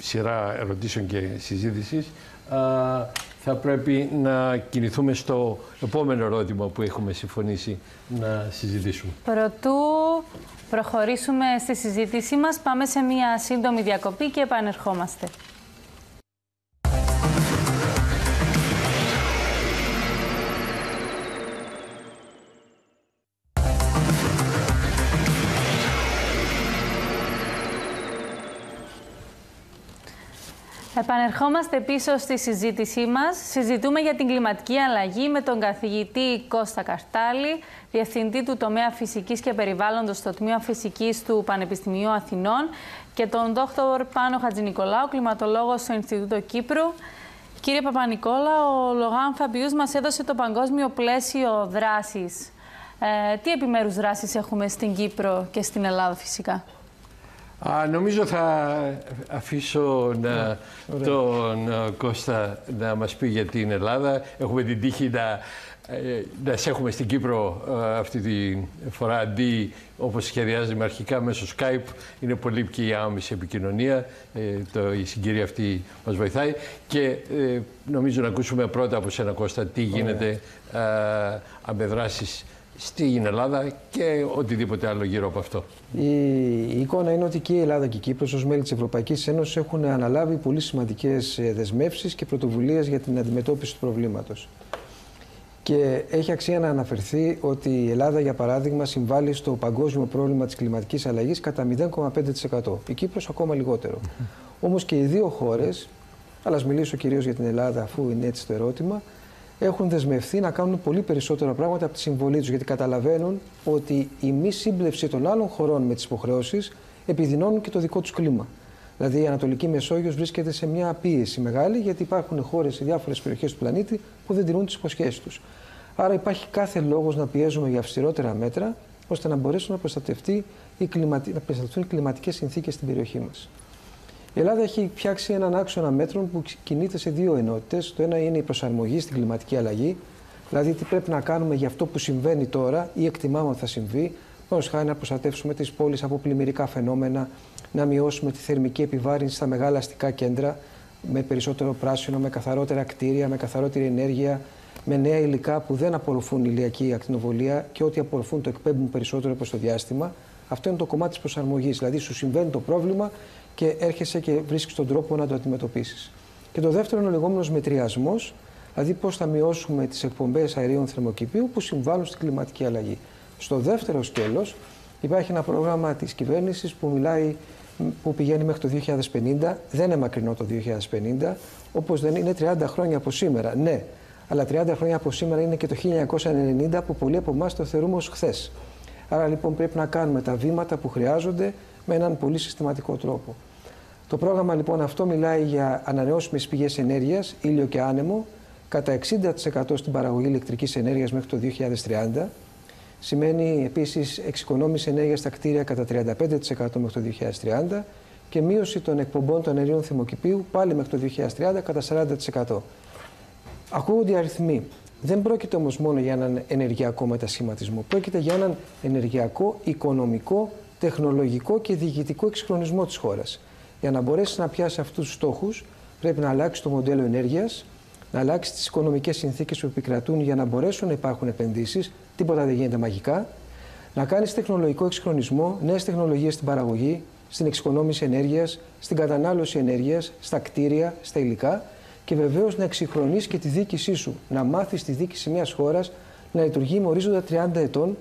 σειρά ερωτήσεων και συζήτησης, θα πρέπει να κινηθούμε στο επόμενο ερώτημα που έχουμε συμφωνήσει να συζητήσουμε. Προτού προχωρήσουμε στη συζήτησή μας, πάμε σε μια σύντομη διακοπή και επανερχόμαστε. Επανερχόμαστε πίσω στη συζήτησή μας. Συζητούμε για την κλιματική αλλαγή με τον καθηγητή Κώστα Καρτάλη, διευθυντή του τομέα Φυσικής και Περιβάλλοντος στο Τμήμα Φυσικής του Πανεπιστημίου Αθηνών και τον δόκτωρ Πάνο Χατζηνικολάου, κλιματολόγο στο Ινστιτούτο Κύπρου. Κύριε Παπανικόλα, ο Λοράν Φαμπιούς μας έδωσε το παγκόσμιο πλαίσιο δράσης. Τι επιμέρους δράσεις έχουμε στην Κύπρο και στην Ελλάδα φυσικά? Νομίζω θα αφήσω τον Κώστα να μας πει για την Ελλάδα. Έχουμε την τύχη να σε έχουμε στην Κύπρο αυτή τη φορά αντί όπως σχεδιάζαμε αρχικά μέσω Skype. Είναι πολύ και η άμεση επικοινωνία. Η συγκυρία αυτή μας βοηθάει. Και νομίζω να ακούσουμε πρώτα από σένα, Κώστα, τι γίνεται με δράσεις στην Ελλάδα και οτιδήποτε άλλο γύρω από αυτό. Η εικόνα είναι ότι και η Ελλάδα και η Κύπρος ως μέλη της Ευρωπαϊκής Ένωσης έχουν αναλάβει πολύ σημαντικές δεσμεύσεις και πρωτοβουλίες για την αντιμετώπιση του προβλήματος. Και έχει αξία να αναφερθεί ότι η Ελλάδα, για παράδειγμα, συμβάλλει στο παγκόσμιο πρόβλημα της κλιματικής αλλαγής κατά 0,5%. Η Κύπρος ακόμα λιγότερο. Όμως και οι δύο χώρες, αλλά ας μιλήσω κυρίως για την Ελλάδα, αφού είναι έτσι το ερώτημα, έχουν δεσμευθεί να κάνουν πολύ περισσότερα πράγματα από τη συμβολή τους, γιατί καταλαβαίνουν ότι η μη σύμπλευση των άλλων χωρών με τις υποχρεώσεις επιδεινώνουν και το δικό τους κλίμα. Δηλαδή η Ανατολική Μεσόγειος βρίσκεται σε μια πίεση μεγάλη, γιατί υπάρχουν χώρες σε διάφορες περιοχές του πλανήτη που δεν τηρούν τις υποσχέσεις τους. Άρα υπάρχει κάθε λόγος να πιέζουμε για αυστηρότερα μέτρα, ώστε να μπορέσουν να προστατευτούν οι κλιματικές συνθήκες στην περιοχή μας. Η Ελλάδα έχει φτιάξει έναν άξονα μέτρων που κινείται σε δύο ενότητες. Το ένα είναι η προσαρμογή στην κλιματική αλλαγή, δηλαδή τι πρέπει να κάνουμε για αυτό που συμβαίνει τώρα ή εκτιμάμε ότι θα συμβεί. Παραδείγματος χάρη να προστατεύσουμε τις πόλεις από πλημμυρικά φαινόμενα, να μειώσουμε τη θερμική επιβάρυνση στα μεγάλα αστικά κέντρα με περισσότερο πράσινο, με καθαρότερα κτίρια, με καθαρότερη ενέργεια, με νέα υλικά που δεν απορροφούν ηλιακή ακτινοβολία και ό,τι απορροφούν το εκπέμπουν περισσότερο προς το διάστημα. Αυτό είναι το κομμάτι της προσαρμογής. Δηλαδή σου συμβαίνει το πρόβλημα και έρχεσαι και βρίσκεις τον τρόπο να το αντιμετωπίσεις. Και το δεύτερο είναι ο λεγόμενος μετριασμός, δηλαδή πώς θα μειώσουμε τις εκπομπές αερίων θερμοκηπίου που συμβάλλουν στην κλιματική αλλαγή. Στο δεύτερο σκέλος υπάρχει ένα πρόγραμμα της κυβέρνησης που πηγαίνει μέχρι το 2050, δεν είναι μακρινό το 2050, όπως δεν είναι 30 χρόνια από σήμερα. Ναι, αλλά 30 χρόνια από σήμερα είναι και το 1990 που πολλοί από εμάς το θεωρούμε ως χθες. Άρα λοιπόν πρέπει να κάνουμε τα βήματα που χρειάζονται με έναν πολύ συστηματικό τρόπο. Το πρόγραμμα λοιπόν αυτό μιλάει για ανανεώσιμες πηγές ενέργειας, ήλιο και άνεμο, κατά 60% στην παραγωγή ηλεκτρικής ενέργειας μέχρι το 2030. Σημαίνει επίσης εξοικονόμηση ενέργειας στα κτίρια κατά 35% μέχρι το 2030 και μείωση των εκπομπών των αερίων θερμοκηπίου πάλι μέχρι το 2030 κατά 40%. Ακούγονται αριθμοί. Δεν πρόκειται όμως μόνο για έναν ενεργειακό μετασχηματισμό. Πρόκειται για έναν ενεργειακό, οικονομικό, τεχνολογικό και διοικητικό εξυγχρονισμό της χώρας. Για να μπορέσει να πιάσει αυτούς τους στόχους, πρέπει να αλλάξει το μοντέλο ενέργειας, να αλλάξει τις οικονομικές συνθήκες που επικρατούν για να μπορέσουν να υπάρχουν επενδύσεις. Τίποτα δεν γίνεται μαγικά. Να κάνει τεχνολογικό εξυγχρονισμό, νέες τεχνολογίες στην παραγωγή, στην εξοικονόμηση ενέργειας, στην κατανάλωση ενέργειας, στα κτίρια, στα υλικά. Και βεβαίως να εξυγχρονίσεις και τη διοίκησή σου. Να μάθεις τη διοίκηση μιας χώρας να λειτουργεί με ορίζοντα 30 ετών,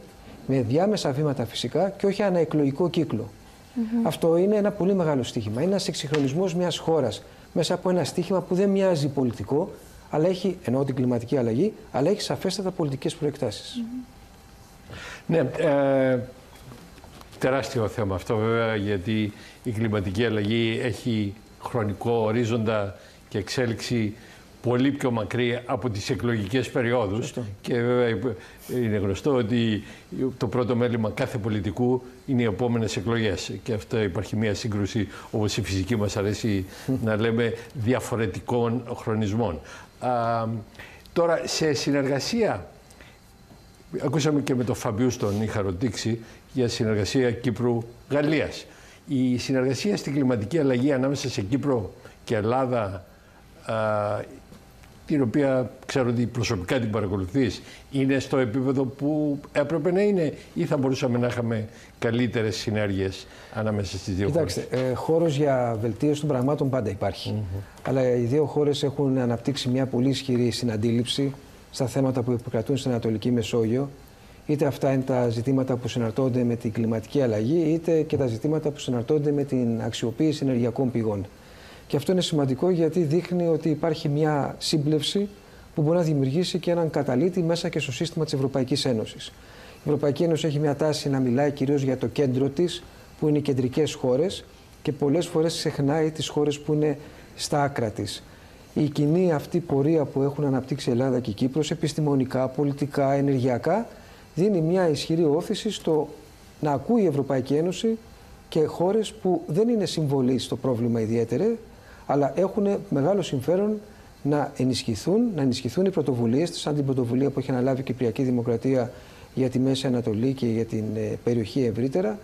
με διάμεσα βήματα φυσικά και όχι αναεκλογικό κύκλο. Αυτό είναι ένα πολύ μεγάλο στοίχημα. Είναι ένας εξυγχρονισμός μιας χώρας μέσα από ένα στοίχημα που δεν μοιάζει πολιτικό, αλλά έχει, εννοώ την κλιματική αλλαγή, αλλά έχει σαφέστατα πολιτικές προεκτάσεις. Ναι, τεράστιο θέμα αυτό βέβαια, γιατί η κλιματική αλλαγή έχει χρονικό ορίζοντα και εξέλιξη πολύ πιο μακρύ από τις εκλογικές περιόδους. Σωστό. Και βέβαια είναι γνωστό ότι το πρώτο μέλημα κάθε πολιτικού είναι οι επόμενες εκλογές. Και αυτό υπάρχει μια σύγκρουση, όπως η φυσική μας αρέσει να λέμε, διαφορετικών χρονισμών. Τώρα, σε συνεργασία, ακούσαμε και με τον Φαμπιούς, τον είχα ρωτήξει, για συνεργασία Κύπρου-Γαλλίας. Η συνεργασία στην κλιματική αλλαγή ανάμεσα σε Κύπρο και Ελλάδα, την οποία ξέρω ότι προσωπικά την παρακολουθείς, είναι στο επίπεδο που έπρεπε να είναι ή θα μπορούσαμε να είχαμε καλύτερες συνέργειες ανάμεσα στις δύο χώρες? Κοιτάξτε, χώρος για βελτίωση των πραγμάτων πάντα υπάρχει. Αλλά οι δύο χώρες έχουν αναπτύξει μια πολύ ισχυρή συναντήληψη στα θέματα που επικρατούν στην Ανατολική Μεσόγειο. Είτε αυτά είναι τα ζητήματα που συναρτώνται με την κλιματική αλλαγή, είτε και τα ζητήματα που συναρτώνται με την αξιοποίηση ενεργειακών πηγών. Και αυτό είναι σημαντικό γιατί δείχνει ότι υπάρχει μια σύμπλευση που μπορεί να δημιουργήσει και έναν καταλήτη μέσα και στο σύστημα της Ευρωπαϊκής Ένωσης. Η Ευρωπαϊκή Ένωση έχει μια τάση να μιλάει κυρίως για το κέντρο της, που είναι οι κεντρικές χώρες, και πολλές φορές ξεχνάει τις χώρες που είναι στα άκρα της. Η κοινή αυτή πορεία που έχουν αναπτύξει η Ελλάδα και η Κύπρος, επιστημονικά, πολιτικά, ενεργειακά, δίνει μια ισχυρή όθηση στο να ακούει η Ευρωπαϊκή Ένωση και χώρες που δεν είναι συμβολή στο πρόβλημα ιδιαίτερα, αλλά έχουν μεγάλο συμφέρον να ενισχυθούν, οι πρωτοβουλίες της, σαν την πρωτοβουλία που έχει αναλάβει η Κυπριακή Δημοκρατία για τη Μέση Ανατολή και για την περιοχή ευρύτερα,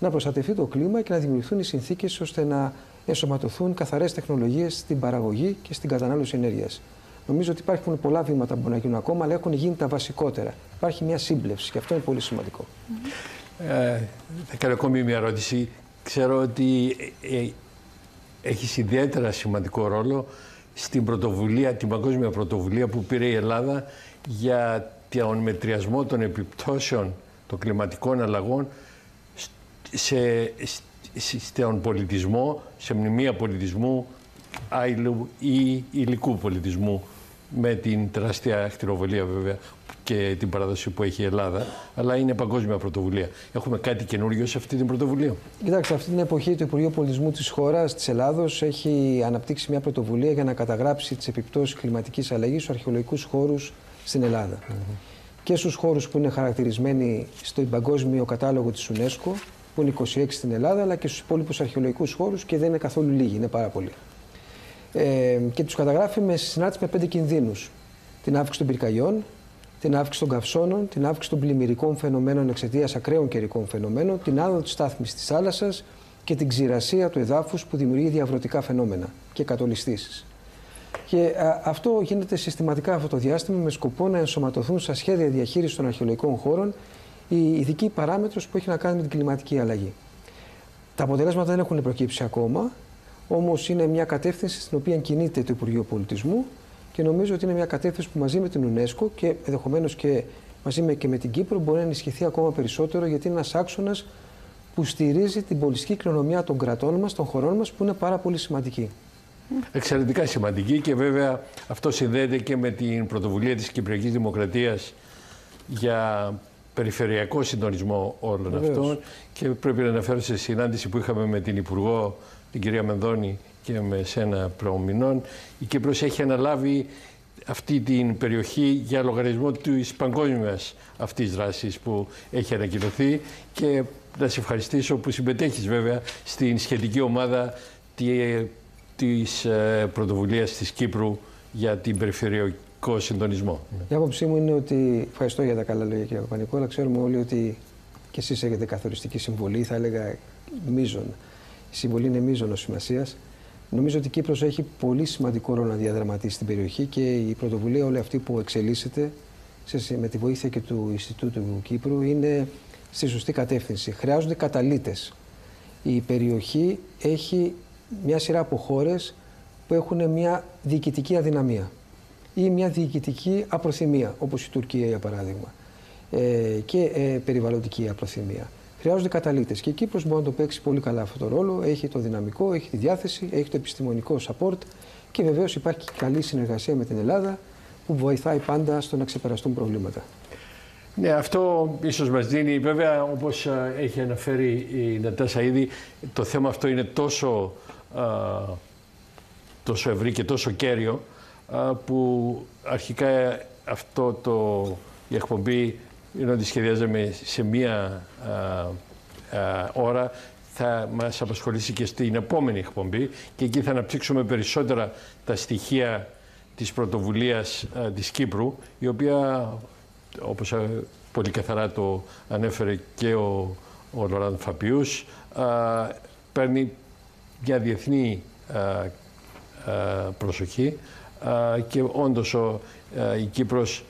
να προστατευτεί το κλίμα και να δημιουργηθούν οι συνθήκες ώστε να ενσωματωθούν καθαρές τεχνολογίες στην παραγωγή και στην κατανάλωση ενέργειας. Νομίζω ότι υπάρχουν πολλά βήματα που μπορούν να γίνουν ακόμα, αλλά έχουν γίνει τα βασικότερα. Υπάρχει μια σύμπλευση και αυτό είναι πολύ σημαντικό. Θα κάνω ακόμη μια ερώτηση. Ξέρω ότι έχεις ιδιαίτερα σημαντικό ρόλο στην πρωτοβουλία, την παγκόσμια πρωτοβουλία που πήρε η Ελλάδα για τον μετριασμό των επιπτώσεων των κλιματικών αλλαγών στον πολιτισμό, σε μνημεία πολιτισμού, άειλου ή υλικού πολιτισμού, με την τεράστια ακτινοβολία βέβαια και την παράδοση που έχει η Ελλάδα, αλλά είναι παγκόσμια πρωτοβουλία. Έχουμε κάτι καινούριο σε αυτή την πρωτοβουλία? Κοιτάξτε, αυτή την εποχή το Υπουργείο Πολιτισμού της χώρας, της Ελλάδος, έχει αναπτύξει μια πρωτοβουλία για να καταγράψει τις επιπτώσεις κλιματικής αλλαγής στους αρχαιολογικούς χώρους στην Ελλάδα. Και στους χώρους που είναι χαρακτηρισμένοι στον παγκόσμιο κατάλογο της UNESCO, που είναι 26 στην Ελλάδα, αλλά και στους υπόλοιπους αρχαιολογικούς χώρους, και δεν είναι καθόλου λίγοι, είναι πάρα πολλοί. Και τους καταγράφει με συνάρτηση με 5 κινδύνους. Την αύξηση των πυρκαγιών, την αύξηση των καυσώνων, την αύξηση των πλημμυρικών φαινομένων εξαιτίας ακραίων καιρικών φαινομένων, την άνοδο της στάθμης της θάλασσας και την ξηρασία του εδάφους που δημιουργεί διαβρωτικά φαινόμενα και κατολιστήσεις. Και αυτό γίνεται συστηματικά αυτό το διάστημα με σκοπό να ενσωματωθούν στα σχέδια διαχείρισης των αρχαιολογικών χώρων η ειδική παράμετρος που έχει να κάνει με την κλιματική αλλαγή. Τα αποτελέσματα δεν έχουν προκύψει ακόμα. Όμως είναι μια κατεύθυνση στην οποία κινείται το Υπουργείο Πολιτισμού και νομίζω ότι είναι μια κατεύθυνση που μαζί με την UNESCO και ενδεχομένως και μαζί με την Κύπρο μπορεί να ενισχυθεί ακόμα περισσότερο, γιατί είναι ένας άξονας που στηρίζει την πολιτιστική κληρονομιά των κρατών μας, των χωρών μας, που είναι πάρα πολύ σημαντική. Εξαιρετικά σημαντική, και βέβαια αυτό συνδέεται και με την πρωτοβουλία της Κυπριακής Δημοκρατίας για περιφερειακό συντονισμό όλων αυτών. Και πρέπει να αναφέρω σε συνάντηση που είχαμε με την Υπουργό, την κυρία Μενδώνη, και με σένα προομηνών, η Κύπρος έχει αναλάβει αυτή την περιοχή για λογαριασμό της παγκόσμιας αυτής δράσης που έχει ανακοινωθεί, και να σε ευχαριστήσω που συμμετέχεις βέβαια στην σχετική ομάδα της πρωτοβουλίας της Κύπρου για την περιφερειακό συντονισμό. Η άποψή μου είναι ότι, ευχαριστώ για τα καλά λόγια κύριε Παπανικόλα, ξέρουμε όλοι ότι και εσείς έχετε καθοριστική συμβολή, θα έλεγα μείζον. Η συμβολή είναι μείζονος σημασίας. Νομίζω ότι η Κύπρος έχει πολύ σημαντικό ρόλο να διαδραματίσει στην περιοχή, και η πρωτοβουλία όλη αυτή που εξελίσσεται με τη βοήθεια και του Ινστιτούτου Κύπρου είναι στη σωστή κατεύθυνση. Χρειάζονται καταλύτες. Η περιοχή έχει μια σειρά από χώρες που έχουν μια διοικητική αδυναμία ή μια διοικητική απροθυμία, όπως η Τουρκία για παράδειγμα, και περιβαλλοντική απροθυμία. Χρειάζονται καταλύτες και η Κύπρος μπορεί να το παίξει πολύ καλά αυτόν τον ρόλο. Έχει το δυναμικό, έχει τη διάθεση, έχει το επιστημονικό support, και βεβαίως υπάρχει και καλή συνεργασία με την Ελλάδα που βοηθάει πάντα στο να ξεπεραστούν προβλήματα. Ναι, αυτό ίσως μας δίνει. Βέβαια, όπως έχει αναφέρει η Νατάσα ήδη, το θέμα αυτό είναι τόσο ευρύ και τόσο κέριο που αρχικά αυτό η εκπομπή ενώ τη σχεδιάζαμε σε μία ώρα, θα μας απασχολήσει και στην επόμενη εκπομπή και εκεί θα αναπτύξουμε περισσότερα τα στοιχεία της πρωτοβουλίας της Κύπρου, η οποία, όπως πολύ καθαρά το ανέφερε και ο Λοράν Φαμπιούς, παίρνει μια διεθνή προσοχή και όντως η Κύπρος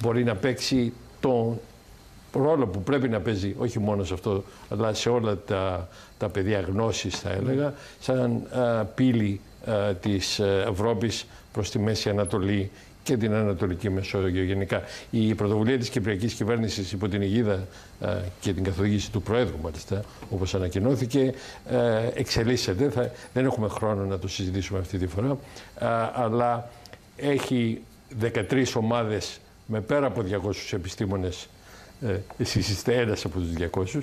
μπορεί να παίξει τον ρόλο που πρέπει να παίζει, όχι μόνο σε αυτό, αλλά σε όλα τα πεδία γνώσης, θα έλεγα, σαν πύλη της Ευρώπης προς τη Μέση Ανατολή και την Ανατολική Μεσόγειο γενικά. Η πρωτοβουλία της Κυπριακής Κυβέρνησης υπό την αιγίδα και την καθοδήγηση του Προέδρου, μάλιστα, όπως ανακοινώθηκε, εξελίσσεται. Δεν έχουμε χρόνο να το συζητήσουμε αυτή τη φορά, αλλά έχει 13 ομάδες με πέρα από 200 επιστήμονες. Εσείς είστε ένας από τους 200,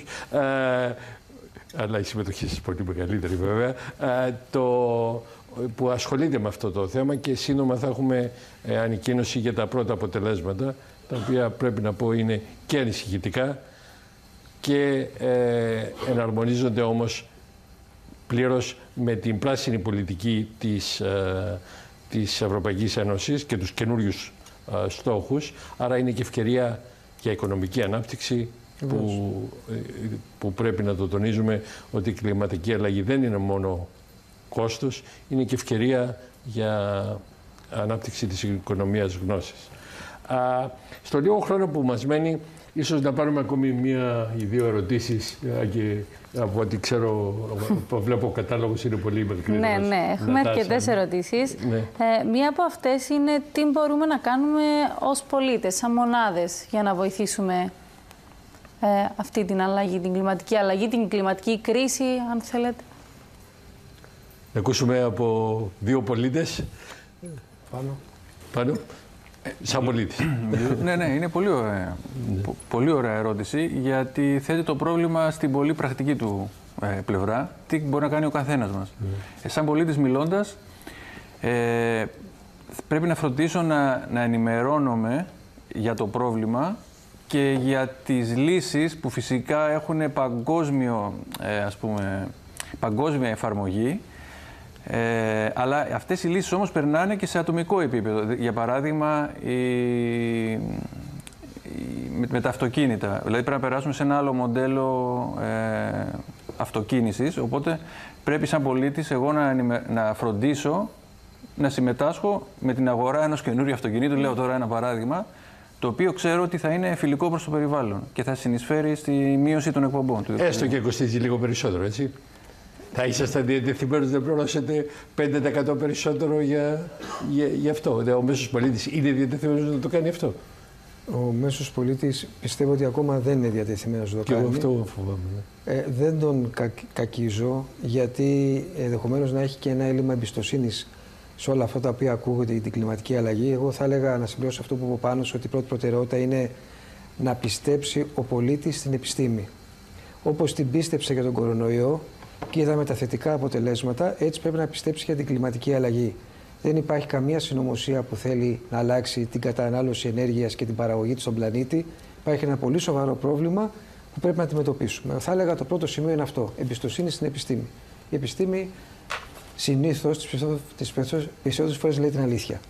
αλλά η συμμετοχή σας πολύ μεγαλύτερη βέβαια, που ασχολείται με αυτό το θέμα και σύντομα θα έχουμε ανακοίνωση για τα πρώτα αποτελέσματα, τα οποία πρέπει να πω είναι και ανησυχητικά και εναρμονίζονται όμως πλήρως με την πράσινη πολιτική της Ευρωπαϊκής Ένωσης και τους καινούριους στόχους, άρα είναι και ευκαιρία για οικονομική ανάπτυξη που πρέπει να το τονίζουμε, ότι η κλιματική αλλαγή δεν είναι μόνο κόστος, είναι και ευκαιρία για ανάπτυξη της οικονομίας γνώσης. Στο λίγο χρόνο που μας μένει, ίσως να πάρουμε ακόμη μία ή δύο ερωτήσεις, και από ό,τι ξέρω, βλέπω ο κατάλογος είναι πολύ μακρινός. Ναι, ναι, έχουμε αρκετές ερωτήσεις. Ναι. Μία από αυτές είναι τι μπορούμε να κάνουμε ως πολίτες, σαν μονάδες, για να βοηθήσουμε αυτή την αλλαγή, την κλιματική αλλαγή, την κλιματική κρίση, αν θέλετε. Να ακούσουμε από δύο πολίτες. Πάνω. Σαν πολίτης. Ναι, είναι πολύ ωραία, πολύ ωραία ερώτηση, γιατί θέτει το πρόβλημα στην πολύ πρακτική του πλευρά. Τι μπορεί να κάνει ο καθένας μας. Σαν πολίτης μιλώντας, πρέπει να φροντίσω να ενημερώνομαι για το πρόβλημα και για τις λύσεις που φυσικά έχουν παγκόσμια εφαρμογή. Αλλά αυτές οι λύσεις όμως περνάνε και σε ατομικό επίπεδο. Για παράδειγμα, με τα αυτοκίνητα. Δηλαδή πρέπει να περάσουμε σε ένα άλλο μοντέλο αυτοκίνησης. Οπότε πρέπει σαν πολίτης εγώ να φροντίσω να συμμετάσχω με την αγορά ενός καινούριου αυτοκινήτου. Λέω τώρα ένα παράδειγμα, το οποίο ξέρω ότι θα είναι φιλικό προς το περιβάλλον και θα συνεισφέρει στη μείωση των εκπομπών του. Έστω και κοστίζει λίγο περισσότερο, έτσι. Θα ήσασταν διατεθειμένος να πληρώσετε 5% περισσότερο για αυτό. Ο μέσος πολίτης είναι διατεθειμένος να το κάνει αυτό. Ο μέσος πολίτης πιστεύω ότι ακόμα δεν είναι διατεθειμένος να το κάνει. Και αυτό φοβάμαι. Δεν τον κακίζω, γιατί ενδεχομένως να έχει και ένα έλλειμμα εμπιστοσύνης σε όλα αυτά τα οποία ακούγονται για την κλιματική αλλαγή. Εγώ θα έλεγα να συμπληρώσω αυτό που είπε ο Πάνος, ότι η πρώτη προτεραιότητα είναι να πιστέψει ο πολίτης στην επιστήμη. Όπως την πίστεψε για τον κορονοϊό και είδαμε τα θετικά αποτελέσματα, έτσι πρέπει να πιστέψει για την κλιματική αλλαγή. Δεν υπάρχει καμία συνωμοσία που θέλει να αλλάξει την κατανάλωση ενέργειας και την παραγωγή του στον πλανήτη. Υπάρχει ένα πολύ σοβαρό πρόβλημα που πρέπει να αντιμετωπίσουμε. Θα έλεγα το πρώτο σημείο είναι αυτό, εμπιστοσύνη στην επιστήμη. Η επιστήμη συνήθως τις περισσότερες φορές λέει την αλήθεια.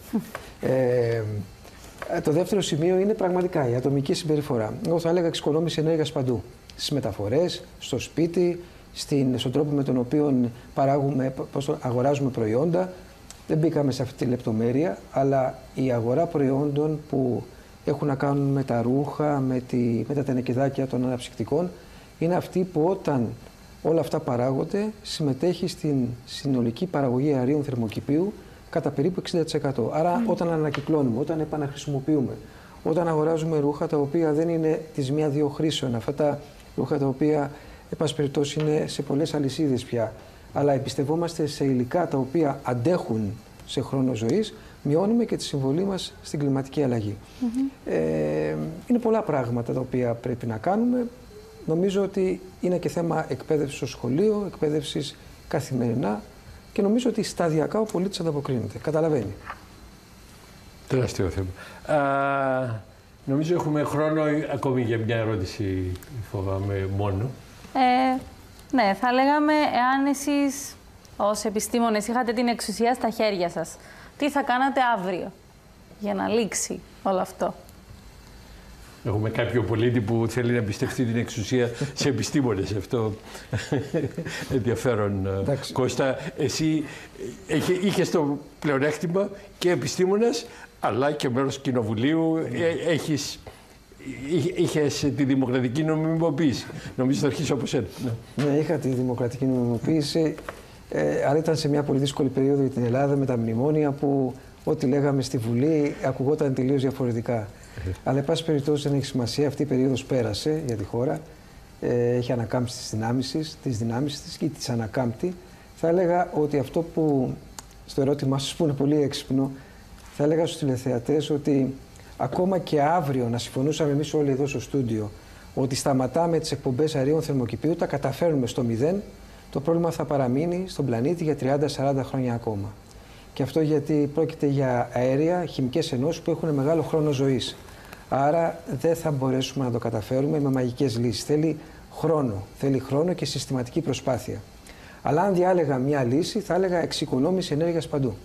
Το δεύτερο σημείο είναι πραγματικά η ατομική συμπεριφορά. Εγώ θα έλεγα εξοικονόμηση ενέργειας παντού. Στις μεταφορές, στο σπίτι, στον τρόπο με τον οποίο αγοράζουμε προϊόντα. Δεν μπήκαμε σε αυτή τη λεπτομέρεια, αλλά η αγορά προϊόντων που έχουν να κάνουν με τα ρούχα, με τα τενεκεδάκια των αναψυκτικών, είναι αυτή που όταν όλα αυτά παράγονται, συμμετέχει στην συνολική παραγωγή αερίων θερμοκηπίου κατά περίπου 60%. Άρα όταν ανακυκλώνουμε, όταν επαναχρησιμοποιούμε, όταν αγοράζουμε ρούχα τα οποία δεν είναι της μία-δύο χρήσεων, αυτά τα ρούχα τα οποία εν πάση περιπτώσει είναι σε πολλές αλυσίδες πια, αλλά εμπιστευόμαστε σε υλικά τα οποία αντέχουν σε χρόνο ζωής, μειώνουμε και τη συμβολή μας στην κλιματική αλλαγή. Είναι πολλά πράγματα τα οποία πρέπει να κάνουμε. Νομίζω ότι είναι και θέμα εκπαίδευσης στο σχολείο, εκπαίδευσης καθημερινά, και νομίζω ότι σταδιακά ο πολίτης ανταποκρίνεται, καταλαβαίνει. Τεράστιο θέμα. Νομίζω έχουμε χρόνο ακόμη για μια ερώτηση, φοβάμαι, μόνο. Ναι, θα λέγαμε, εάν εσείς ως επιστήμονες είχατε την εξουσία στα χέρια σας, τι θα κάνατε αύριο για να λήξει όλο αυτό? Έχουμε κάποιο πολίτη που θέλει να εμπιστευτεί την εξουσία σε επιστήμονες. Αυτό ενδιαφέρον. Κώστα, εσύ είχες το πλεονέκτημα και επιστήμονας, αλλά και μέρος κοινοβουλίου. Είχες τη δημοκρατική νομιμοποίηση. Νομίζω θα αρχίσω από σένα. Ναι, είχα τη δημοκρατική νομιμοποίηση, αλλά ήταν σε μια πολύ δύσκολη περίοδο για την Ελλάδα με τα μνημόνια που ό,τι λέγαμε στη Βουλή ακουγόταν τελείως διαφορετικά. Αλλά, εν πάση περιπτώσει, δεν έχει σημασία. Αυτή η περίοδος πέρασε για τη χώρα. Έχει ανακάμψει τις δυνάμεις της και τις ανακάμπτει. Θα έλεγα ότι αυτό που στο ερώτημά σας που είναι πολύ έξυπνο, θα έλεγα στους τηλεθεατές ότι ακόμα και αύριο να συμφωνούσαμε εμείς όλοι εδώ στο στούντιο ότι σταματάμε τις εκπομπές αερίων θερμοκηπίου, τα καταφέρνουμε στο 0, το πρόβλημα θα παραμείνει στον πλανήτη για 30-40 χρόνια ακόμα. Και αυτό γιατί πρόκειται για αέρια, χημικές ενώσεις που έχουν μεγάλο χρόνο ζωής. Άρα δεν θα μπορέσουμε να το καταφέρουμε με μαγικές λύσεις. Θέλει χρόνο και συστηματική προσπάθεια. Αλλά αν διάλεγα μια λύση, θα έλεγα εξοικονόμηση ενέργειας παντού.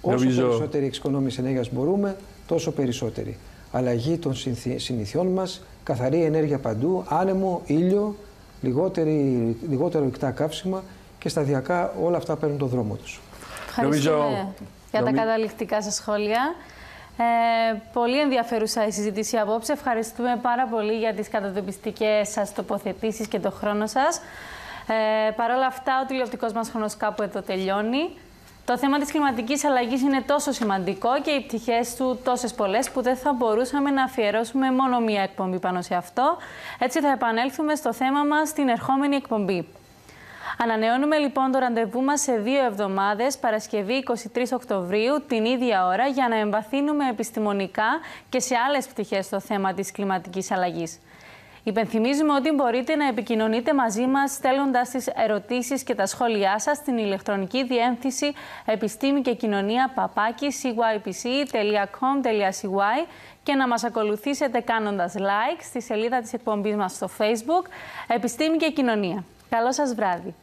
Όσο περισσότερη εξοικονόμηση ενέργειας μπορούμε, τόσο περισσότερη. Αλλαγή των συνηθιών μας, καθαρή ενέργεια παντού, άνεμο, ήλιο, λιγότερο ορυκτά καύσιμα και σταδιακά όλα αυτά παίρνουν τον δρόμο τους. Ευχαριστούμε για τα καταληκτικά σας σχόλια. Πολύ ενδιαφέρουσα η συζήτηση απόψε. Ευχαριστούμε πάρα πολύ για τις κατατοπιστικές σας τοποθετήσεις και τον χρόνο σας. Παρ' όλα αυτά, ο τηλεοπτικός μας χρόνος κάπου εδώ τελειώνει. Το θέμα της κλιματικής αλλαγής είναι τόσο σημαντικό και οι πτυχές του τόσες πολλές που δεν θα μπορούσαμε να αφιερώσουμε μόνο μία εκπομπή πάνω σε αυτό. Έτσι θα επανέλθουμε στο θέμα μας στην ερχόμενη εκπομπή. Ανανεώνουμε λοιπόν το ραντεβού μας σε 2 εβδομάδες, Παρασκευή 23 Οκτωβρίου, την ίδια ώρα, για να εμβαθύνουμε επιστημονικά και σε άλλες πτυχές στο θέμα της κλιματικής αλλαγής. Υπενθυμίζουμε ότι μπορείτε να επικοινωνείτε μαζί μας στέλνοντας τις ερωτήσεις και τα σχόλιά σας στην ηλεκτρονική διεύθυνση επιστήμη-και-κοινωνία@cipc.com.cy και να μας ακολουθήσετε κάνοντας like στη σελίδα της εκπομπής μας στο Facebook Επιστήμη και Κοινωνία. Καλό σας βράδυ.